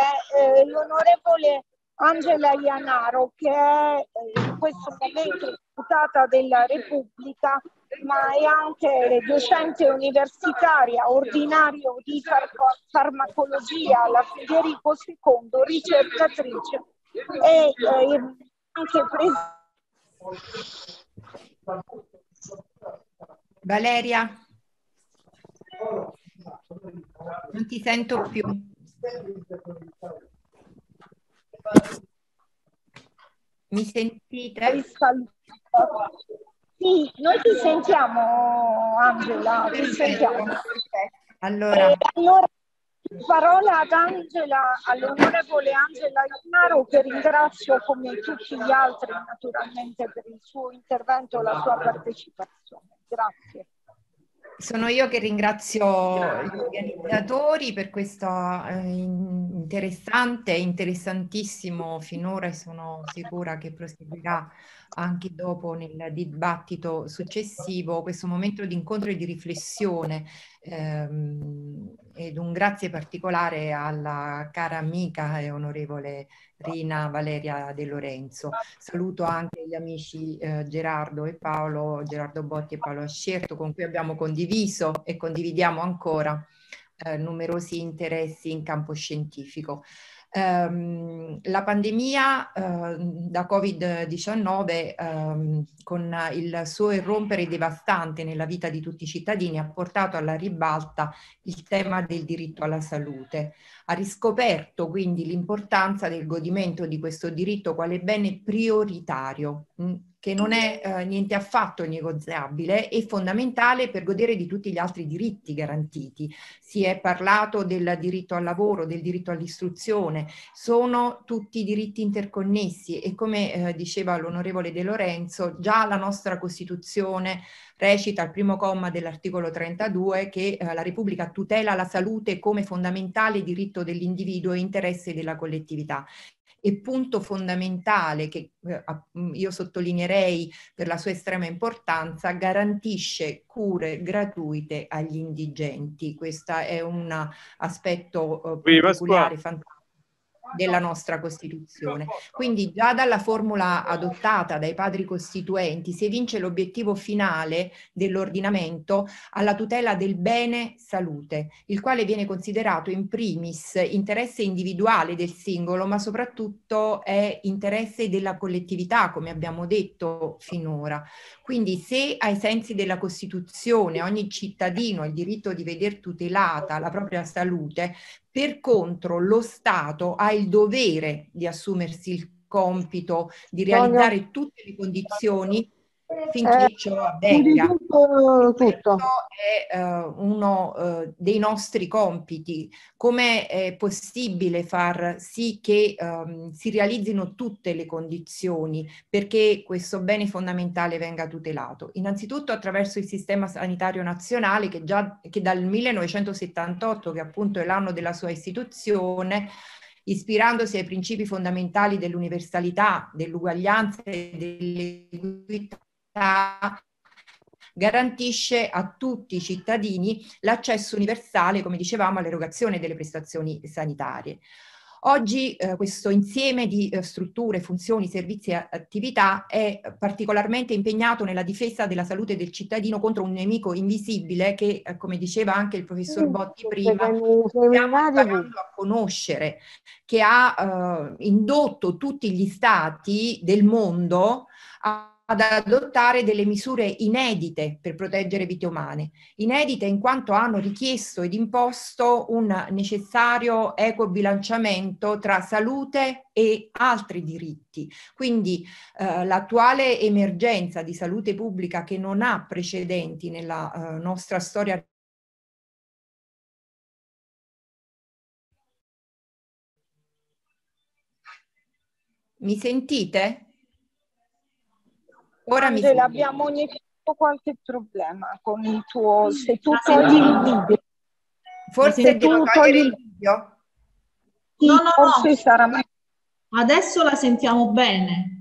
l'onorevole Angela Ianaro, che è in questo momento deputata della Repubblica, ma è anche docente universitaria, ordinario di farmacologia alla Federico II, ricercatrice e anche Valeria, non ti sento più. Mi sentite? Sì, noi ti sentiamo, Angela, ti sentiamo. Allora, parola ad Angela, all'onorevole Angela Ianaro, che ringrazio come tutti gli altri naturalmente per il suo intervento e la sua partecipazione. Grazie. Sono io che ringrazio gli organizzatori per questo interessante e interessantissimo finora, e sono sicura che proseguirà anche dopo nel dibattito successivo questo momento di incontro e di riflessione, ed un grazie particolare alla cara amica e onorevole Rina Valeria De Lorenzo. Saluto anche gli amici Gerardo e Paolo, Gerardo Botti e Paolo Ascierto, con cui abbiamo condiviso e condividiamo ancora numerosi interessi in campo scientifico. La pandemia da Covid-19, con il suo irrompere devastante nella vita di tutti i cittadini, ha portato alla ribalta il tema del diritto alla salute. Ha riscoperto quindi l'importanza del godimento di questo diritto quale bene prioritario che non è niente affatto negoziabile e fondamentale per godere di tutti gli altri diritti garantiti. Si è parlato del diritto al lavoro, del diritto all'istruzione, sono tutti diritti interconnessi e come diceva l'onorevole De Lorenzo, già la nostra Costituzione recita al primo comma dell'articolo 32 che la Repubblica tutela la salute come fondamentale diritto dell'individuo e interesse della collettività. E punto fondamentale che io sottolineerei per la sua estrema importanza, garantisce cure gratuite agli indigenti. Questo è un aspetto particolare, fantastico della nostra Costituzione. Quindi già dalla formula adottata dai padri costituenti si evince l'obiettivo finale dell'ordinamento alla tutela del bene salute, il quale viene considerato in primis interesse individuale del singolo, ma soprattutto è interesse della collettività, come abbiamo detto finora. Quindi se ai sensi della Costituzione ogni cittadino ha il diritto di veder tutelata la propria salute, per contro, lo Stato ha il dovere di assumersi il compito di realizzare tutte le condizioni finché ciò avvenga. Questo è uno dei nostri compiti. Come è possibile far sì che si realizzino tutte le condizioni perché questo bene fondamentale venga tutelato? Innanzitutto attraverso il sistema sanitario nazionale che dal 1978, che appunto è l'anno della sua istituzione, ispirandosi ai principi fondamentali dell'universalità, dell'uguaglianza e dell'equità, garantisce a tutti i cittadini l'accesso universale, come dicevamo, all'erogazione delle prestazioni sanitarie. Oggi questo insieme di strutture, funzioni, servizi e attività è particolarmente impegnato nella difesa della salute del cittadino contro un nemico invisibile che, come diceva anche il professor Botti prima, stiamo imparando a conoscere, che ha indotto tutti gli stati del mondo ad adottare delle misure inedite per proteggere vite umane, inedite in quanto hanno richiesto ed imposto un necessario equo bilanciamento tra salute e altri diritti. Quindi l'attuale emergenza di salute pubblica, che non ha precedenti nella nostra storia . Mi sentite? Ora mi sento. Abbiamo ogni tanto qualche problema con il tuo... Se tu togli il video... Forse devo togliere il video? Sì, no, no, forse no. Sarà... Adesso la sentiamo bene.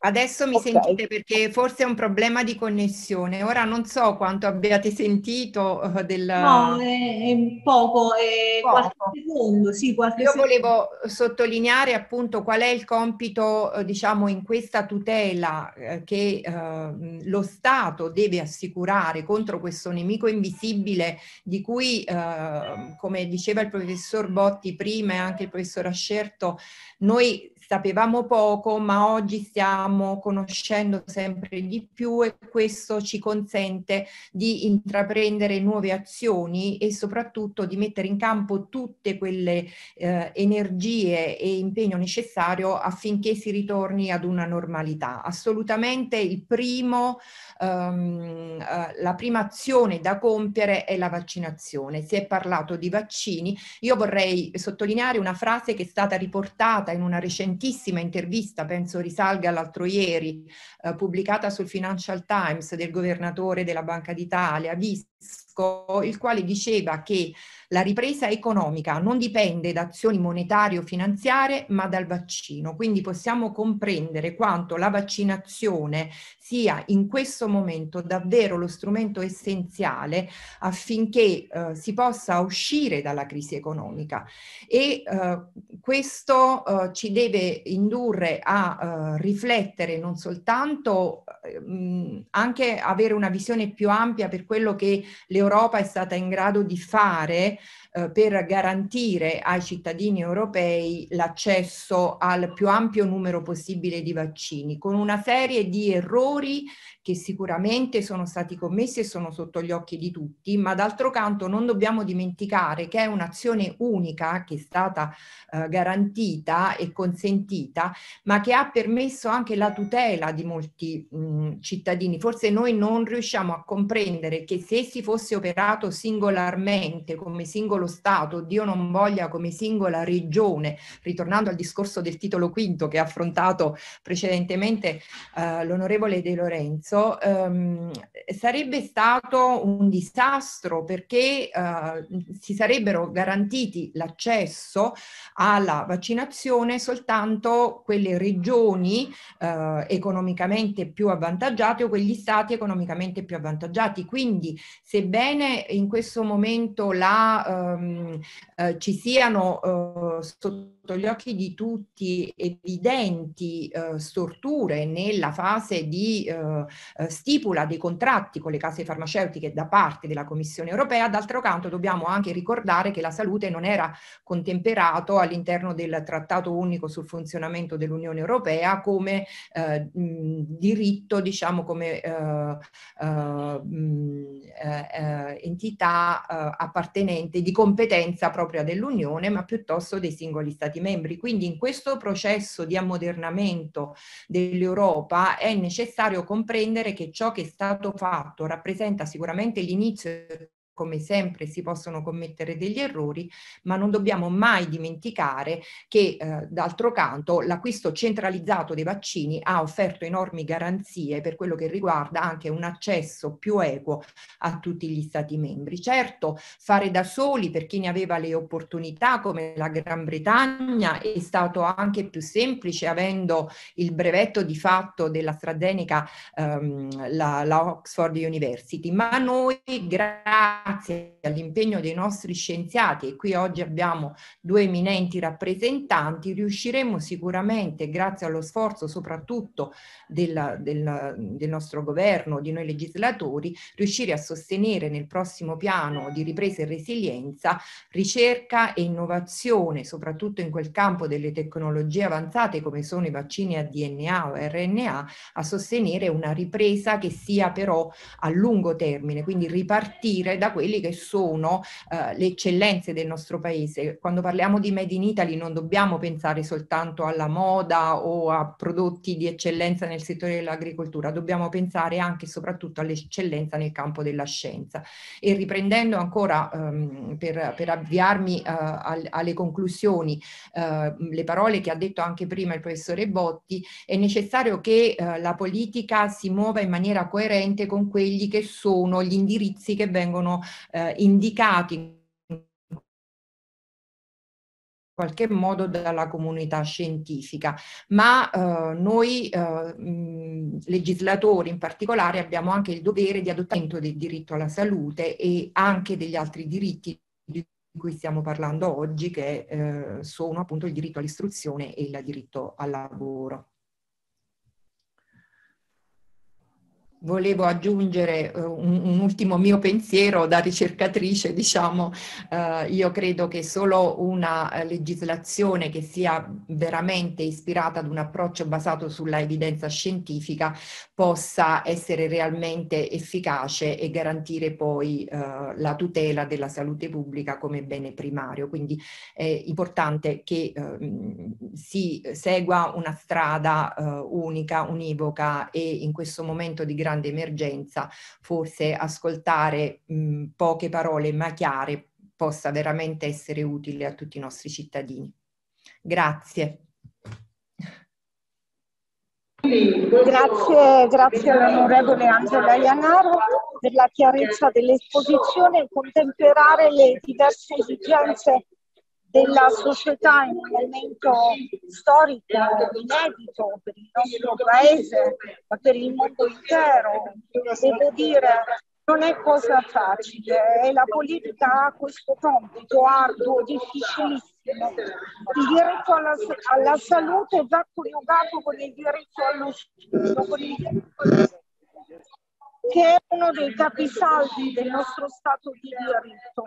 Adesso mi sentite, perché forse è un problema di connessione. Ora non so quanto abbiate sentito della... No, è poco, è poco. Qualche secondo, sì, qualche secondo. Io volevo sottolineare appunto qual è il compito, diciamo, in questa tutela che lo Stato deve assicurare contro questo nemico invisibile di cui, come diceva il professor Botti prima e anche il professor Ascierto, noi sapevamo poco, ma oggi stiamo conoscendo sempre di più e questo ci consente di intraprendere nuove azioni e soprattutto di mettere in campo tutte quelle energie e impegno necessario affinché si ritorni ad una normalità. Assolutamente il primo, la prima azione da compiere è la vaccinazione. Si è parlato di vaccini. Io vorrei sottolineare una frase che è stata riportata in una recente intervista, penso risalga l'altro ieri, pubblicata sul Financial Times, del governatore della Banca d'Italia, Visco, il quale diceva che la ripresa economica non dipende da azioni monetarie o finanziarie, ma dal vaccino. Quindi possiamo comprendere quanto la vaccinazione sia in questo momento davvero lo strumento essenziale affinché si possa uscire dalla crisi economica. E questo ci deve indurre a riflettere non soltanto anche avere una visione più ampia per quello che l'Europa è stata in grado di fare per garantire ai cittadini europei l'accesso al più ampio numero possibile di vaccini, con una serie di errori che sicuramente sono stati commessi e sono sotto gli occhi di tutti, ma d'altro canto non dobbiamo dimenticare che è un'azione unica che è stata garantita e consentita, ma che ha permesso anche la tutela di molti cittadini. Forse noi non riusciamo a comprendere che se si fosse operato singolarmente, come singolo Stato, Dio non voglia come singola regione, ritornando al discorso del titolo quinto che ha affrontato precedentemente l'onorevole De Lorenzo, sarebbe stato un disastro, perché si sarebbero garantiti l'accesso alla vaccinazione soltanto quelle regioni economicamente più avvantaggiate o quegli stati economicamente più avvantaggiati. Quindi, sebbene in questo momento ci siano sotto gli occhi di tutti evidenti storture nella fase di stipula dei contratti con le case farmaceutiche da parte della Commissione europea, d'altro canto dobbiamo anche ricordare che la salute non era contemperato all'interno del Trattato unico sul funzionamento dell'Unione europea come diritto, diciamo, come entità appartenente di competenza propria dell'Unione, ma piuttosto dei singoli Stati membri. Quindi in questo processo di ammodernamento dell'Europa è necessario comprendere che ciò che è stato fatto rappresenta sicuramente l'inizio. Come sempre si possono commettere degli errori, ma non dobbiamo mai dimenticare che d'altro canto l'acquisto centralizzato dei vaccini ha offerto enormi garanzie per quello che riguarda anche un accesso più equo a tutti gli Stati membri. Certo, fare da soli per chi ne aveva le opportunità, come la Gran Bretagna, è stato anche più semplice, avendo il brevetto di fatto dell'AstraZeneca la Oxford University, ma noi, grazie all'impegno dei nostri scienziati, e qui oggi abbiamo due eminenti rappresentanti, riusciremo sicuramente, grazie allo sforzo soprattutto del nostro governo, di noi legislatori, riuscire a sostenere nel prossimo piano di ripresa e resilienza ricerca e innovazione, soprattutto in quel campo delle tecnologie avanzate come sono i vaccini a DNA o RNA, a sostenere una ripresa che sia però a lungo termine, quindi ripartire da quelli che sono le eccellenze del nostro paese. Quando parliamo di Made in Italy non dobbiamo pensare soltanto alla moda o a prodotti di eccellenza nel settore dell'agricoltura, dobbiamo pensare anche e soprattutto all'eccellenza nel campo della scienza. E riprendendo ancora, per avviarmi alle conclusioni, le parole che ha detto anche prima il professore Botti, è necessario che la politica si muova in maniera coerente con quelli che sono gli indirizzi che vengono indicati in qualche modo dalla comunità scientifica, ma noi legislatori in particolare abbiamo anche il dovere di adottare del diritto alla salute e anche degli altri diritti di cui stiamo parlando oggi, che sono appunto il diritto all'istruzione e il diritto al lavoro. Volevo aggiungere un ultimo mio pensiero da ricercatrice, diciamo, io credo che solo una legislazione che sia veramente ispirata ad un approccio basato sulla evidenza scientifica possa essere realmente efficace e garantire poi la tutela della salute pubblica come bene primario. Quindi è importante che si segua una strada unica, univoca, e in questo momento di grande emergenza forse ascoltare poche parole ma chiare possa veramente essere utile a tutti i nostri cittadini. Grazie. Grazie all'onorevole Angela Ianaro per la chiarezza dell'esposizione e contemperare le diverse esigenze della società in un momento storico inedito per il nostro paese, ma per il mondo intero. Devo dire, non è cosa facile, e la politica ha questo compito arduo, difficilissimo, Il diritto alla salute va coniugato con il diritto allo studio, che è uno dei capisaldi del nostro Stato di diritto.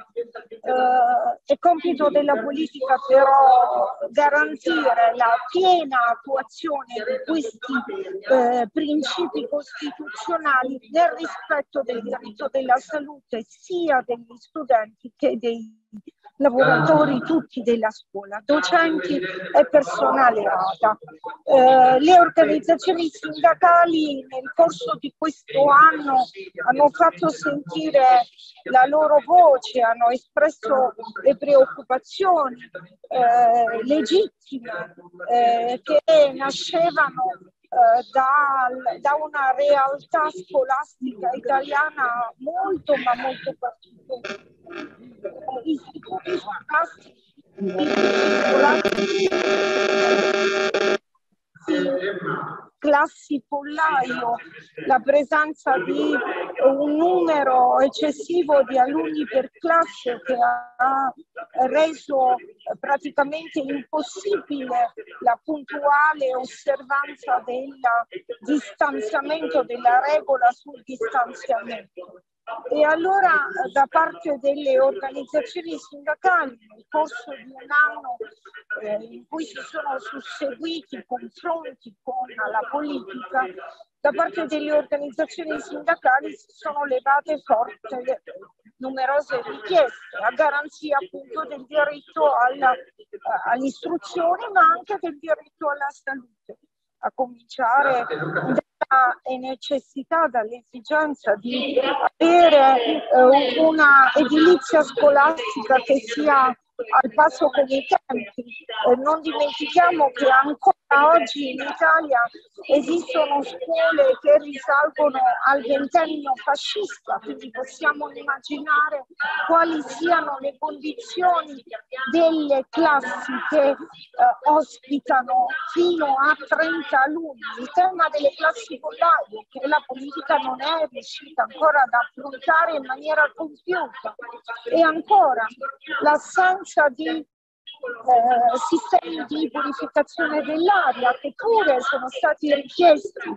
È compito della politica però garantire la piena attuazione di questi principi costituzionali nel rispetto del diritto della salute sia degli studenti che dei lavoratori tutti della scuola, docenti e personale ATA. Le organizzazioni sindacali nel corso di questo anno hanno fatto sentire la loro voce, hanno espresso le preoccupazioni legittime che nascevano da una realtà scolastica italiana molto ma molto particolare. Gli istituti scolastici classi pollaio, la presenza di un numero eccessivo di alunni per classe che ha reso praticamente impossibile la puntuale osservanza del distanziamento, della regola sul distanziamento. E allora da parte delle organizzazioni sindacali nel corso di un anno in cui si sono susseguiti confronti con la politica, da parte delle organizzazioni sindacali si sono levate forti numerose richieste a garanzia appunto del diritto all'istruzione ma anche del diritto alla salute, a cominciare e necessità, dall'esigenza di avere una edilizia scolastica che sia al passo con i tempi. Non dimentichiamo che ancora oggi in Italia esistono scuole che risalgono al ventennio fascista, quindi possiamo immaginare quali siano le condizioni delle classi che ospitano fino a 30 alunni. Il tema delle classi pollaio, che la politica non è riuscita ancora ad affrontare in maniera compiuta, e ancora l'assenza di sistemi di purificazione dell'aria che pure sono stati richiesti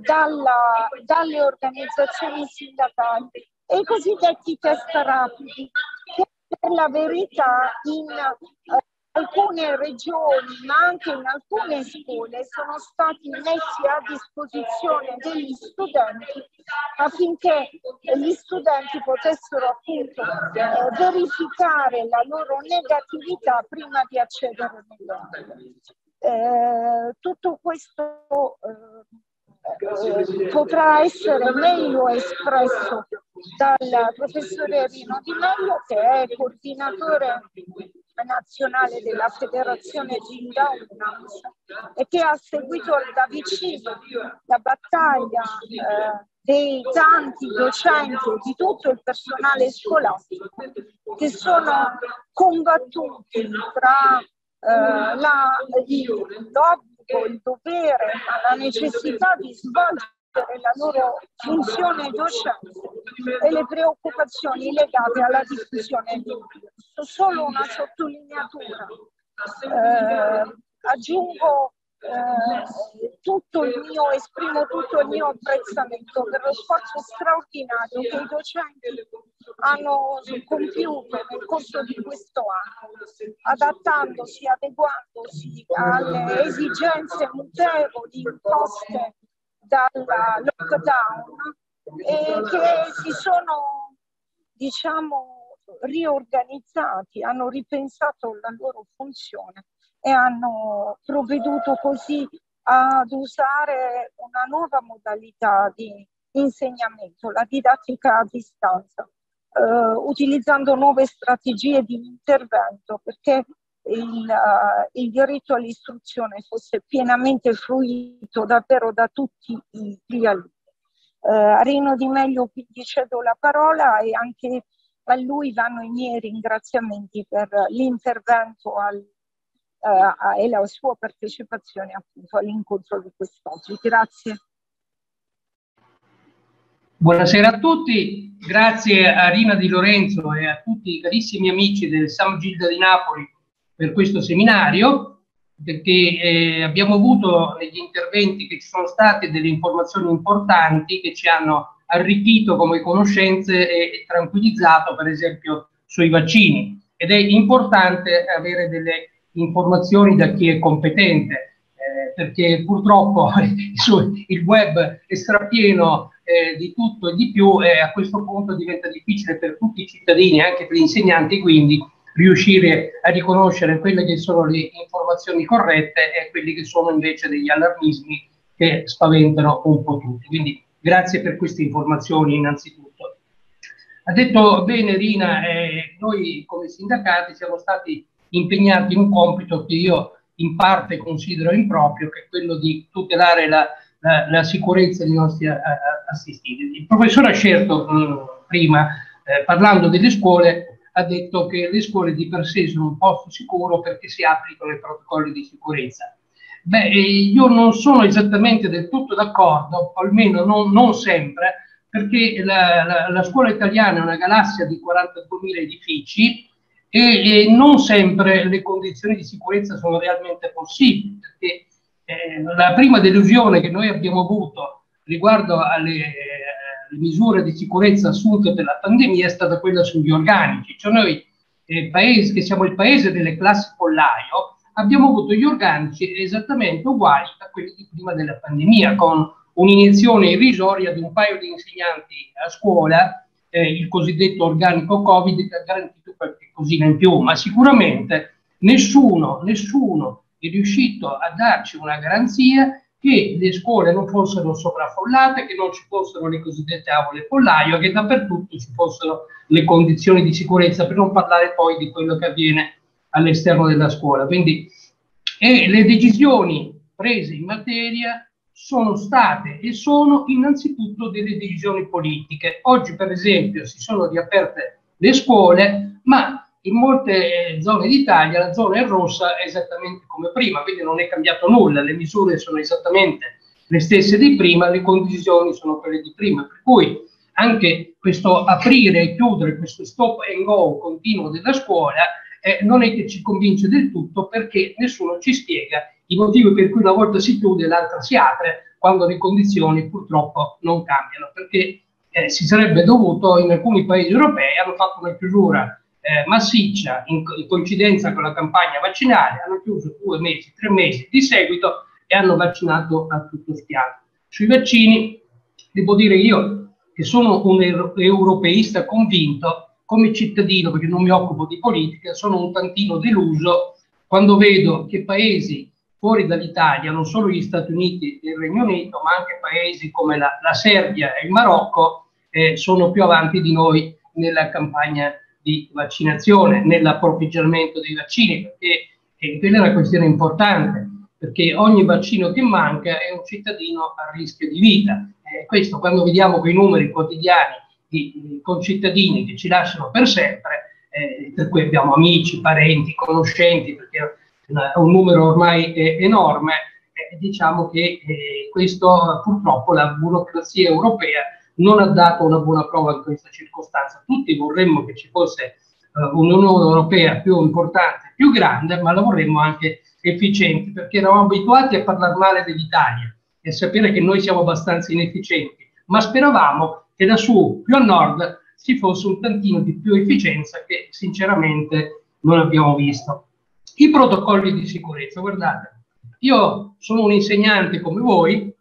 dalle organizzazioni sindacali, e i cosiddetti test rapidi che per la verità in alcune regioni ma anche in alcune scuole sono stati messi a disposizione degli studenti affinché gli studenti potessero appunto verificare la loro negatività prima di accedere nell'aula. Tutto questo potrà essere meglio espresso dal professore Rino Di Meglio, che è coordinatore nazionale della Federazione Gilda e che ha seguito da vicino la battaglia dei tanti docenti e di tutto il personale scolastico che sono combattuti tra l'obbligo, il dovere, la necessità di svolgere la loro funzione docente e le preoccupazioni legate alla diffusione di questo. Solo una sottolineatura. Aggiungo esprimo tutto il mio apprezzamento per lo sforzo straordinario che i docenti hanno compiuto nel corso di questo anno, adattandosi, adeguandosi alle esigenze mutevoli imposte dal lockdown, e che si sono, diciamo, riorganizzati, hanno ripensato la loro funzione e hanno provveduto così ad usare una nuova modalità di insegnamento, la didattica a distanza, utilizzando nuove strategie di intervento perché il diritto all'istruzione fosse pienamente fruito davvero da tutti gli alunni. A Rino Di Meglio quindi cedo la parola, e anche a lui vanno i miei ringraziamenti per l'intervento e la sua partecipazione appunto all'incontro di quest'oggi. Grazie. Buonasera a tutti, grazie a Rina Di Lorenzo e a tutti i carissimi amici del Sam Gilda di Napoli per questo seminario, perché abbiamo avuto negli interventi che ci sono stati delle informazioni importanti che ci hanno arricchito come conoscenze e tranquillizzato, per esempio, sui vaccini. Ed è importante avere delle informazioni da chi è competente, perché purtroppo il web è strapieno di tutto e di più, e a questo punto diventa difficile per tutti i cittadini, anche per gli insegnanti, quindi riuscire a riconoscere quelle che sono le informazioni corrette e quelli che sono invece degli allarmismi che spaventano un po' tutti. Quindi grazie per queste informazioni innanzitutto. Ha detto bene Rina, noi come sindacati siamo stati impegnati in un compito che io in parte considero improprio, che è quello di tutelare la sicurezza dei nostri assistiti. Il professor Ascierto prima, parlando delle scuole, ha detto che le scuole di per sé sono un posto sicuro perché si applicano i protocolli di sicurezza. Beh, io non sono esattamente del tutto d'accordo, almeno non sempre, perché la scuola italiana è una galassia di 42.000 edifici e non sempre le condizioni di sicurezza sono realmente possibili, perché la prima delusione che noi abbiamo avuto riguardo alle misure di sicurezza assunte per la pandemia è stata quella sugli organici, cioè noi che siamo il paese delle classi pollaio abbiamo avuto gli organici esattamente uguali a quelli di prima della pandemia, con un'iniezione irrisoria di un paio di insegnanti a scuola, il cosiddetto organico Covid, che ha garantito qualche cosina in più, ma sicuramente nessuno è riuscito a darci una garanzia che le scuole non fossero sovraffollate, che non ci fossero le cosiddette aule pollaio, che dappertutto ci fossero le condizioni di sicurezza, per non parlare poi di quello che avviene all'esterno della scuola. Quindi, e le decisioni prese in materia sono state e sono innanzitutto delle decisioni politiche. Oggi per esempio si sono riaperte le scuole, ma in molte zone d'Italia la zona è rossa esattamente come prima, quindi non è cambiato nulla, le misure sono esattamente le stesse di prima, le condizioni sono quelle di prima, per cui anche questo aprire e chiudere, questo stop and go continuo della scuola non è che ci convince del tutto, perché nessuno ci spiega i motivi per cui una volta si chiude e l'altra si apre, quando le condizioni purtroppo non cambiano, perché si sarebbe dovuto, in alcuni paesi europei hanno fatto una chiusura massiccia in coincidenza con la campagna vaccinale, hanno chiuso 2 mesi, 3 mesi di seguito e hanno vaccinato a tutto schiavo. Sui vaccini devo dire io che sono un europeista convinto, come cittadino, perché non mi occupo di politica, sono un tantino deluso quando vedo che paesi fuori dall'Italia, non solo gli Stati Uniti e il Regno Unito, ma anche paesi come la Serbia e il Marocco sono più avanti di noi nella campagna di vaccinazione, nell'approvvigionamento dei vaccini, perché quella è una questione importante, perché ogni vaccino che manca è un cittadino a rischio di vita. Questo quando vediamo quei numeri quotidiani di concittadini che ci lasciano per sempre, per cui abbiamo amici, parenti, conoscenti, perché un numero ormai enorme, diciamo che questo purtroppo la burocrazia europea non ha dato una buona prova in questa circostanza. Tutti vorremmo che ci fosse un'Unione Europea più importante, più grande, ma la vorremmo anche efficiente, perché eravamo abituati a parlare male dell'Italia e a sapere che noi siamo abbastanza inefficienti, ma speravamo che da su, più a nord, ci fosse un tantino di più efficienza che sinceramente non abbiamo visto. I protocolli di sicurezza, guardate, io sono un insegnante come voi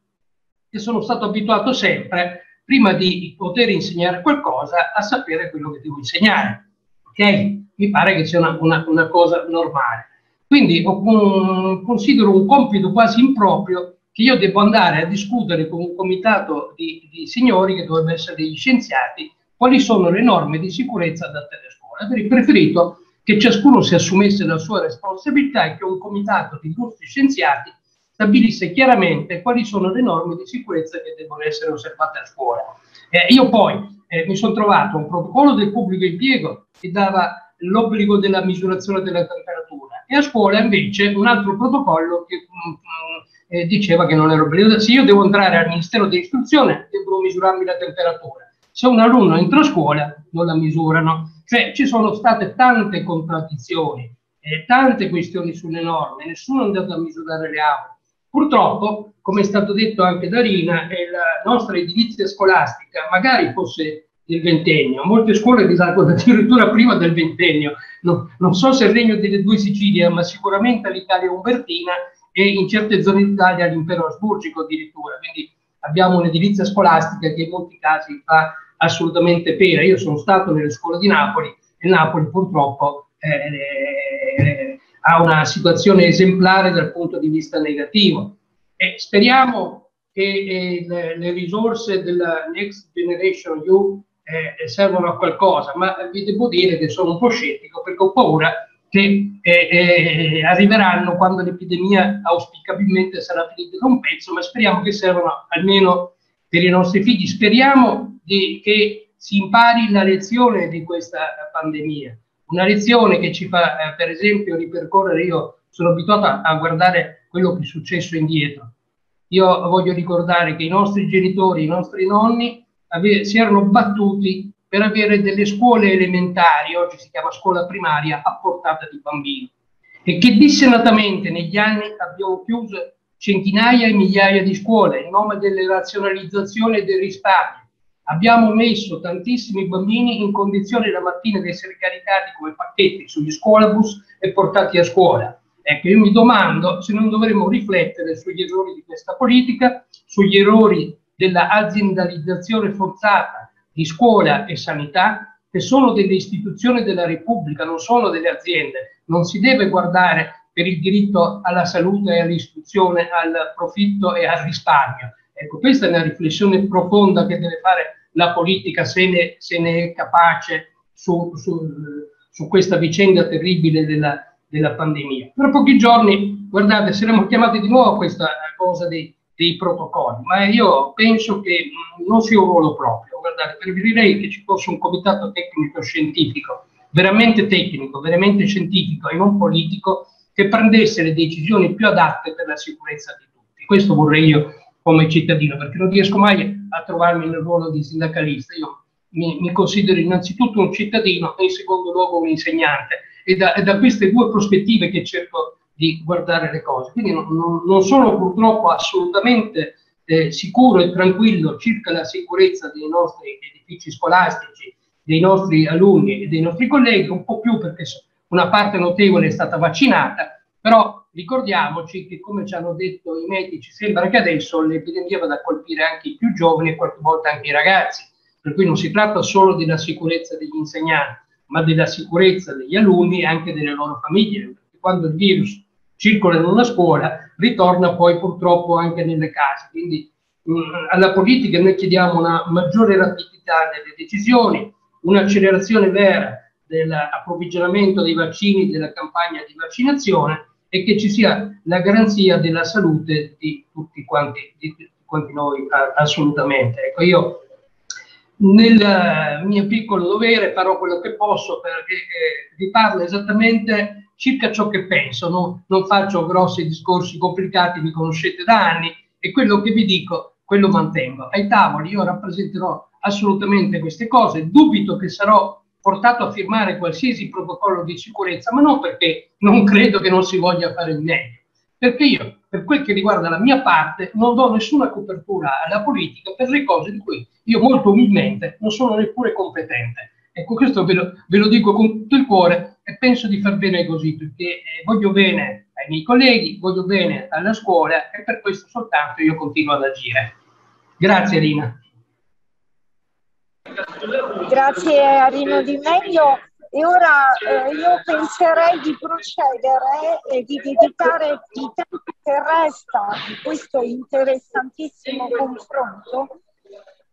e sono stato abituato sempre, prima di poter insegnare qualcosa, a sapere quello che devo insegnare, ok? Mi pare che sia una cosa normale. Quindi considero un compito quasi improprio che io devo andare a discutere con un comitato di signori che dovrebbero essere degli scienziati quali sono le norme di sicurezza adatte alle scuole. Avrei preferito che ciascuno si assumesse la sua responsabilità e che un comitato di illustri scienziati stabilisse chiaramente quali sono le norme di sicurezza che devono essere osservate a scuola. Io poi mi sono trovato un protocollo del pubblico impiego che dava l'obbligo della misurazione della temperatura e a scuola invece un altro protocollo che diceva che non ero obbligato. Se io devo entrare al Ministero dell'Istruzione, devo misurarmi la temperatura. Se un alunno entra a scuola, non la misurano. Cioè, ci sono state tante contraddizioni, tante questioni sulle norme, nessuno è andato a misurare le aule. Purtroppo, come è stato detto anche da Rina, la nostra edilizia scolastica magari fosse del ventennio, molte scuole risalgono addirittura prima del ventennio, non so se il regno delle due Sicilie, ma sicuramente l'Italia umbertina e in certe zone d'Italia l'impero asburgico addirittura, quindi abbiamo un'edilizia scolastica che in molti casi fa assolutamente pena. Io sono stato nelle scuole di Napoli e Napoli purtroppo ha una situazione esemplare dal punto di vista negativo e speriamo che le risorse della Next Generation EU servono a qualcosa, ma vi devo dire che sono un po' scettico perché ho paura che arriveranno quando l'epidemia auspicabilmente sarà finita da un pezzo, ma speriamo che servano almeno per i nostri figli, speriamo che si impari la lezione di questa pandemia, una lezione che ci fa per esempio ripercorrere, io sono abituato a guardare quello che è successo indietro, io voglio ricordare che i nostri genitori, i nostri nonni si erano battuti per avere delle scuole elementari, oggi si chiama scuola primaria, a portata di bambini, e che dissenatamente negli anni abbiamo chiuso centinaia e migliaia di scuole in nome delle razionalizzazioni e del risparmio. Abbiamo messo tantissimi bambini in condizione la mattina di essere caricati come pacchetti sugli scuolabus e portati a scuola. Ecco, io mi domando se non dovremmo riflettere sugli errori di questa politica, sugli errori della aziendalizzazione forzata di scuola e sanità, che sono delle istituzioni della Repubblica, non sono delle aziende. Non si deve guardare per il diritto alla salute e all'istruzione, al profitto e al risparmio. Ecco, questa è una riflessione profonda che deve fare la politica, se ne è capace su questa vicenda terribile della pandemia. Tra pochi giorni, guardate, saremo chiamati di nuovo a questa cosa dei protocolli, ma io penso che non sia un ruolo proprio. Guardate, preferirei che ci fosse un comitato tecnico-scientifico, veramente tecnico, veramente scientifico e non politico, che prendesse le decisioni più adatte per la sicurezza di tutti. Questo vorrei io come cittadino, perché non riesco mai a trovarmi nel ruolo di sindacalista. Io mi considero innanzitutto un cittadino e in secondo luogo un insegnante, e da queste due prospettive che cerco di guardare le cose, quindi non sono purtroppo assolutamente sicuro e tranquillo circa la sicurezza dei nostri edifici scolastici, dei nostri alunni e dei nostri colleghi, un po' più perché una parte notevole è stata vaccinata, però ricordiamoci che, come ci hanno detto i medici, sembra che adesso l'epidemia vada a colpire anche i più giovani e qualche volta anche i ragazzi, per cui non si tratta solo della sicurezza degli insegnanti, ma della sicurezza degli alunni e anche delle loro famiglie, perché quando il virus circola in una scuola, ritorna poi purtroppo anche nelle case. Quindi alla politica noi chiediamo una maggiore rapidità delle decisioni, un'accelerazione vera dell'approvvigionamento dei vaccini, della campagna di vaccinazione, e che ci sia la garanzia della salute di tutti quanti noi, assolutamente. Ecco, io nel mio piccolo dovere farò quello che posso, perché vi parlo esattamente circa ciò che penso, non faccio grossi discorsi complicati, mi conoscete da anni e quello che vi dico, quello mantengo. Ai tavoli io rappresenterò assolutamente queste cose, dubito che sarò portato a firmare qualsiasi protocollo di sicurezza, ma non perché non credo che non si voglia fare il meglio, perché io, per quel che riguarda la mia parte, non do nessuna copertura alla politica per le cose di cui io molto umilmente non sono neppure competente. Ecco, questo ve lo dico con tutto il cuore e penso di far bene così, perché voglio bene ai miei colleghi, voglio bene alla scuola e per questo soltanto io continuo ad agire. Grazie Rina. Grazie a Rino Di Meglio. E ora io penserei di procedere e di dedicare il tempo che resta di questo interessantissimo confronto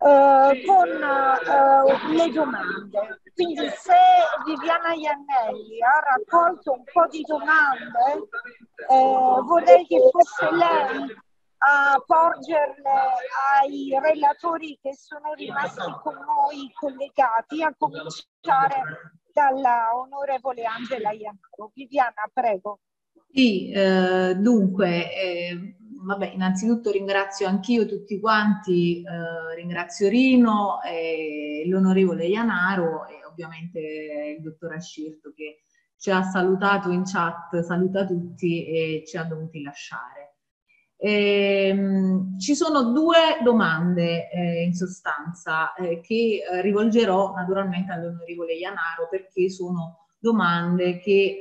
con le domande. Quindi se Viviana Iannelli ha raccolto un po' di domande, vorrei che fosse lei a porgerle ai relatori che sono rimasti con noi collegati, a cominciare dalla onorevole Angela Ianaro. Viviana, prego. Sì, dunque, Vabbè, innanzitutto ringrazio anch'io tutti quanti, ringrazio Rino, l'onorevole Ianaro e ovviamente il dottor Ascierto che ci ha salutato in chat, saluta tutti e ci ha dovuti lasciare. Ci sono due domande in sostanza che rivolgerò naturalmente all'onorevole Ianaro perché sono domande che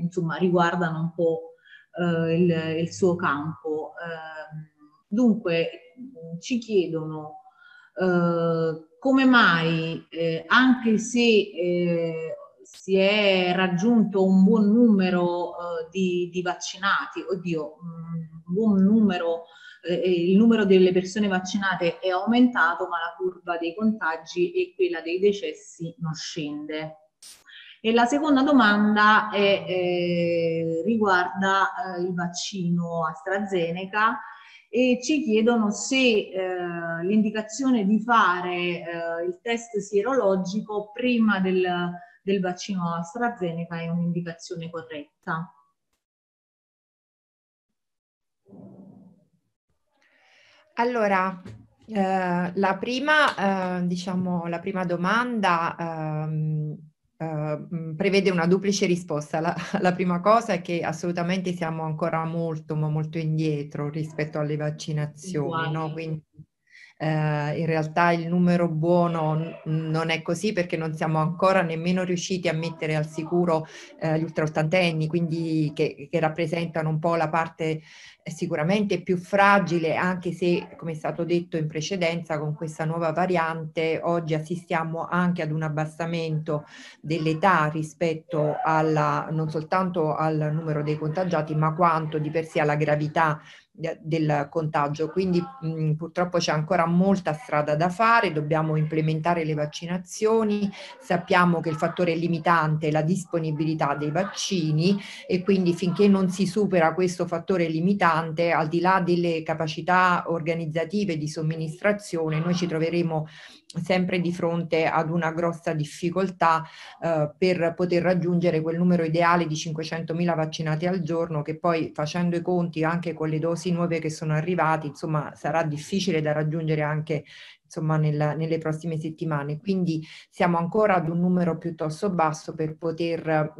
insomma, riguardano un po' il suo campo. Dunque ci chiedono come mai anche se si è raggiunto un buon numero di vaccinati, oddio, un buon numero, il numero delle persone vaccinate è aumentato ma la curva dei contagi e quella dei decessi non scende. E la seconda domanda è, riguarda il vaccino AstraZeneca e ci chiedono se l'indicazione di fare il test sierologico prima del vaccino AstraZeneca è un'indicazione corretta. Allora, la prima domanda prevede una duplice risposta. La prima cosa è che assolutamente siamo ancora molto, ma molto indietro rispetto alle vaccinazioni, no? Quindi in realtà il numero buono non è così perché non siamo ancora nemmeno riusciti a mettere al sicuro gli ultraottantenni, quindi che rappresentano un po' la parte sicuramente più fragile, anche se, come è stato detto in precedenza, con questa nuova variante oggi assistiamo anche ad un abbassamento dell'età rispetto non soltanto al numero dei contagiati, ma quanto di per sé alla gravità del contagio. Quindi purtroppo c'è ancora molta strada da fare, dobbiamo implementare le vaccinazioni, sappiamo che il fattore limitante è la disponibilità dei vaccini e quindi finché non si supera questo fattore limitante, al di là delle capacità organizzative di somministrazione, noi ci troveremo sempre di fronte ad una grossa difficoltà per poter raggiungere quel numero ideale di 500.000 vaccinati al giorno, che poi, facendo i conti anche con le dosi nuove che sono arrivate, insomma sarà difficile da raggiungere anche insomma nelle prossime settimane. Quindi siamo ancora ad un numero piuttosto basso per poter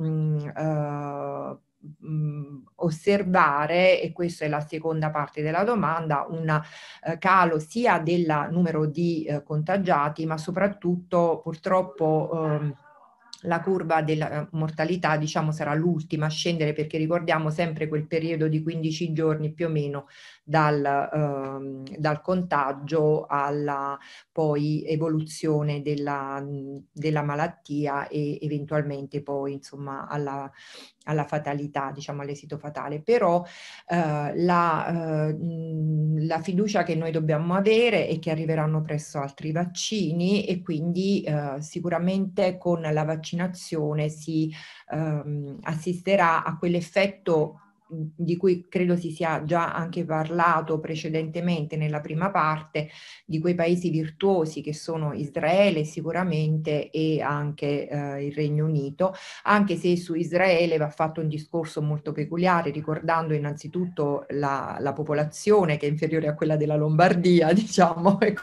osservare, e questa è la seconda parte della domanda, un calo sia del numero di contagiati ma soprattutto purtroppo la curva della mortalità, diciamo, sarà l'ultima a scendere perché ricordiamo sempre quel periodo di 15 giorni più o meno dal contagio alla poi evoluzione della malattia e eventualmente poi insomma alla fatalità, diciamo all'esito fatale. Però la fiducia che noi dobbiamo avere è che arriveranno presto altri vaccini e quindi sicuramente con la vaccinazione si assisterà a quell'effetto di cui credo si sia già anche parlato precedentemente nella prima parte, di quei paesi virtuosi che sono Israele sicuramente e anche il Regno Unito, anche se su Israele va fatto un discorso molto peculiare, ricordando innanzitutto la popolazione che è inferiore a quella della Lombardia, diciamo, e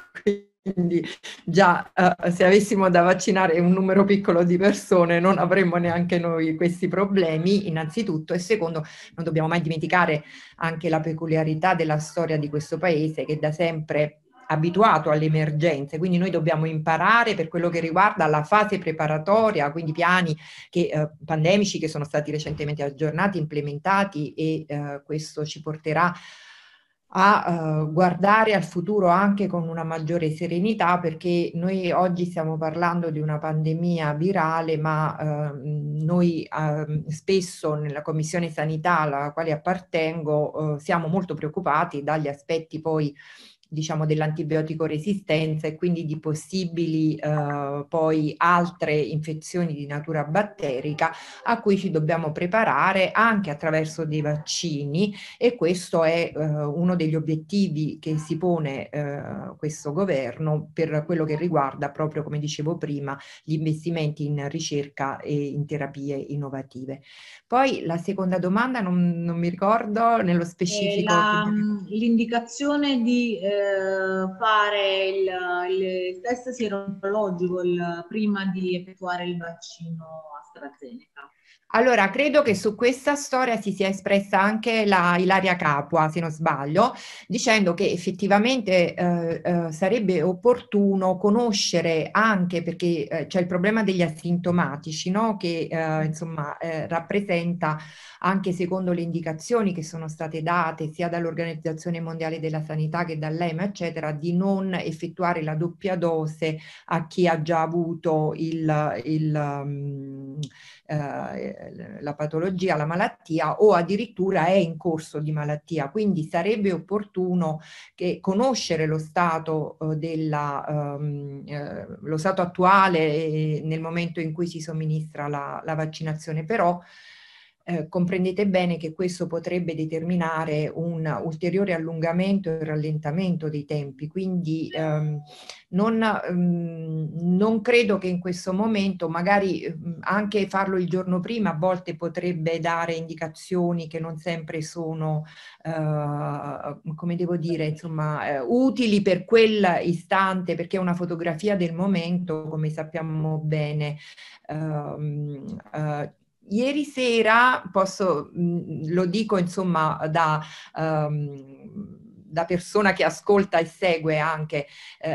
quindi già se avessimo da vaccinare un numero piccolo di persone non avremmo neanche noi questi problemi innanzitutto, e secondo non dobbiamo mai dimenticare anche la peculiarità della storia di questo paese che da sempre abituato alle emergenze, quindi noi dobbiamo imparare per quello che riguarda la fase preparatoria, quindi piani pandemici che sono stati recentemente aggiornati, implementati, e questo ci porterà a guardare al futuro anche con una maggiore serenità, perché noi oggi stiamo parlando di una pandemia virale, ma noi spesso nella Commissione Sanità alla quale appartengo siamo molto preoccupati dagli aspetti poi diciamo, dell'antibiotico resistenza e quindi di possibili poi altre infezioni di natura batterica a cui ci dobbiamo preparare anche attraverso dei vaccini, e questo è uno degli obiettivi che si pone questo governo per quello che riguarda, proprio come dicevo prima, gli investimenti in ricerca e in terapie innovative. Poi la seconda domanda non mi ricordo nello specifico. L'indicazione di fare il test sierologico prima di effettuare il vaccino AstraZeneca. Allora, credo che su questa storia si sia espressa anche la Ilaria Capua, se non sbaglio, dicendo che effettivamente sarebbe opportuno conoscere anche, perché c'è il problema degli asintomatici, no? Che insomma rappresenta, anche secondo le indicazioni che sono state date sia dall'Organizzazione Mondiale della Sanità che dall'EMA, eccetera, di non effettuare la doppia dose a chi ha già avuto la patologia, la malattia, o addirittura è in corso di malattia. Quindi sarebbe opportuno che conoscere lo stato lo stato attuale nel momento in cui si somministra la vaccinazione, però comprendete bene che questo potrebbe determinare un ulteriore allungamento e rallentamento dei tempi, quindi non credo che in questo momento, magari anche farlo il giorno prima a volte potrebbe dare indicazioni che non sempre sono, come devo dire, insomma, utili per quel istante, perché una fotografia del momento, come sappiamo bene, ieri sera, lo dico insomma da persona che ascolta e segue anche,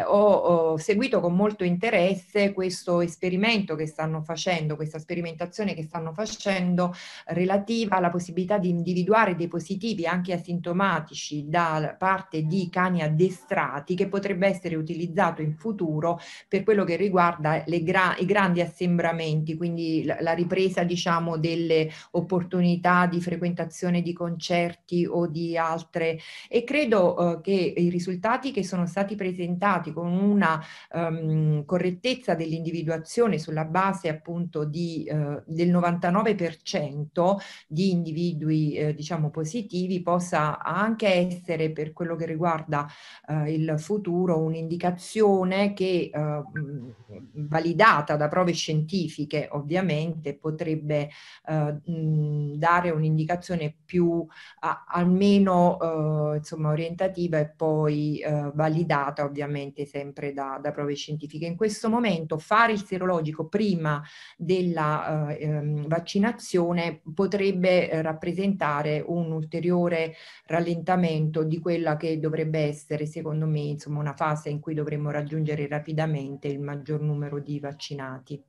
ho seguito con molto interesse questo esperimento che stanno facendo, questa sperimentazione che stanno facendo relativa alla possibilità di individuare dei positivi anche asintomatici da parte di cani addestrati, che potrebbe essere utilizzato in futuro per quello che riguarda i grandi assembramenti, quindi la ripresa, diciamo, delle opportunità di frequentazione di concerti o di altre, e credo che i risultati che sono stati presentati con una correttezza dell'individuazione sulla base appunto del 99% di individui diciamo positivi possa anche essere, per quello che riguarda il futuro, un'indicazione che validata da prove scientifiche ovviamente potrebbe dare un'indicazione più almeno insomma orientativa e poi validata ovviamente sempre da prove scientifiche. In questo momento fare il sierologico prima della vaccinazione potrebbe rappresentare un ulteriore rallentamento di quella che dovrebbe essere, secondo me, insomma, una fase in cui dovremmo raggiungere rapidamente il maggior numero di vaccinati.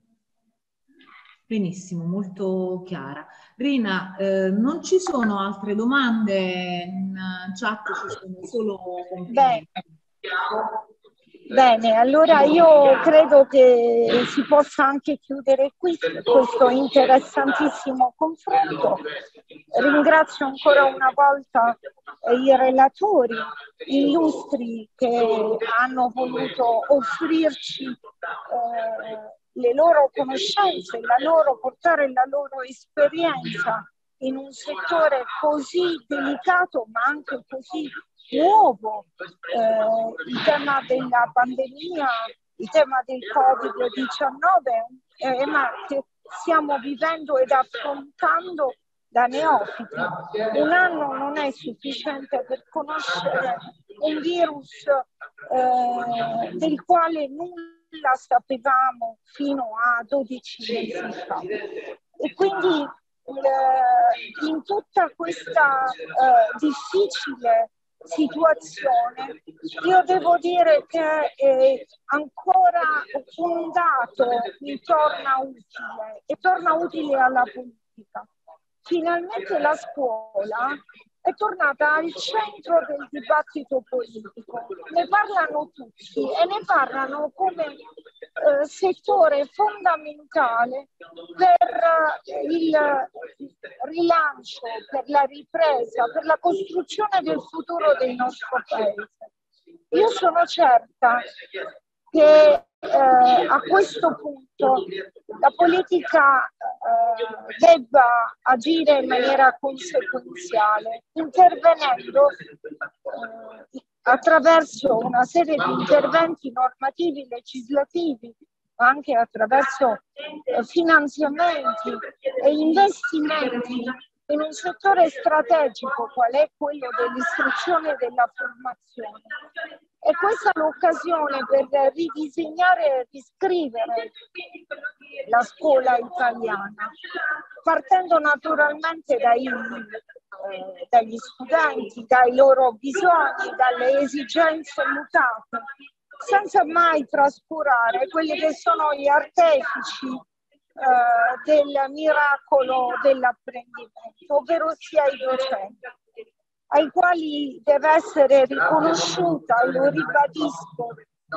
Benissimo, molto chiara. Rina, non ci sono altre domande in chat, ci sono solo complimenti. Bene, allora io credo che si possa anche chiudere qui questo interessantissimo confronto. Ringrazio ancora una volta i relatori illustri che hanno voluto offrirci le loro conoscenze, portare la loro esperienza in un settore così delicato ma anche così nuovo, il tema della pandemia, il tema del Covid-19 è un tema che stiamo vivendo ed affrontando da neofiti. Un anno non è sufficiente per conoscere un virus del quale nulla sapevamo fino a 12 mesi fa. E quindi in tutta questa difficile situazione io devo dire che ancora un dato mi torna utile e torna utile alla politica. Finalmente la scuola è tornata al centro del dibattito politico, ne parlano tutti e ne parlano come settore fondamentale per il rilancio, per la ripresa, per la costruzione del futuro del nostro paese. Io sono certa che a questo punto la politica debba agire in maniera conseguenziale, intervenendo attraverso una serie di interventi normativi, legislativi, ma anche attraverso finanziamenti e investimenti in un settore strategico qual è quello dell'istruzione e della formazione. E questa è l'occasione per ridisegnare e riscrivere la scuola italiana, partendo naturalmente dagli studenti, dai loro bisogni, dalle esigenze mutate, senza mai trascurare quelli che sono gli artefici del miracolo dell'apprendimento, ovvero sia i docenti, ai quali deve essere riconosciuta, lo ribadisco,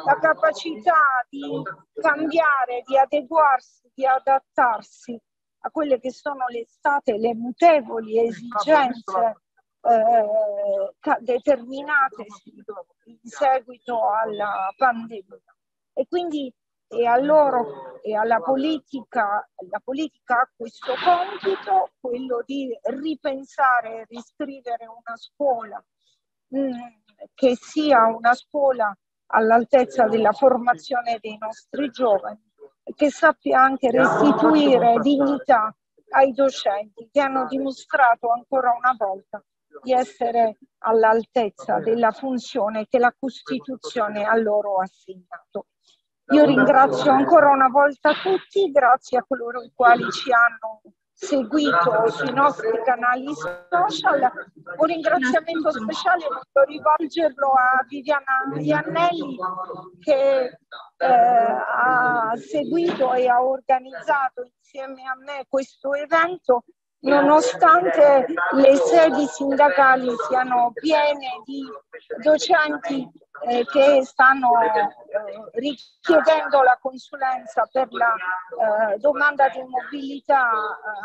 la capacità di cambiare, di adeguarsi, di adattarsi a quelle che sono le state, le mutevoli esigenze determinate in seguito alla pandemia. E quindi a loro e alla politica, ha questo compito, quello di ripensare e riscrivere una scuola che sia una scuola all'altezza della formazione dei nostri giovani, che sappia anche restituire dignità ai docenti che hanno dimostrato ancora una volta di essere all'altezza della funzione che la Costituzione a loro ha assegnato. Io ringrazio ancora una volta tutti, grazie a coloro i quali ci hanno seguito sui nostri canali social. Un ringraziamento speciale voglio rivolgerlo a Viviana Iannelli, che ha seguito e ha organizzato insieme a me questo evento, nonostante le sedi sindacali siano piene di docenti che stanno richiedendo la consulenza per la domanda di mobilità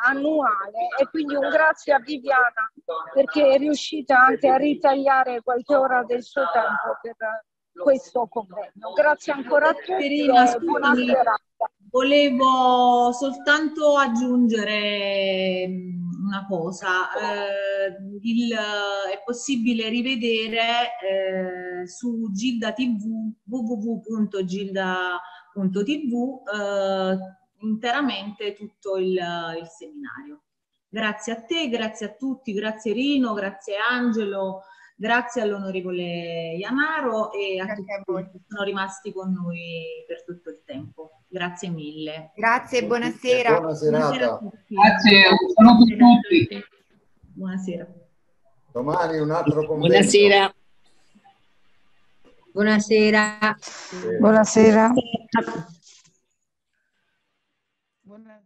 annuale. E quindi un grazie a Viviana, perché è riuscita anche a ritagliare qualche ora del suo tempo per questo convegno. Grazie ancora a tutti e buona serata. Volevo soltanto aggiungere una cosa, è possibile rivedere su Gilda TV, www.gilda.tv, interamente tutto il seminario. Grazie a te, grazie a tutti, grazie Rino, grazie Angelo, grazie all'onorevole Ianaro e a tutti voi che sono rimasti con noi per tutto il tempo. Grazie mille. Grazie, buonasera. Buonasera a tutti. Grazie, un saluto a tutti. Buonasera. Domani un altro convegno. Buonasera. Buonasera. Buonasera. Buonasera.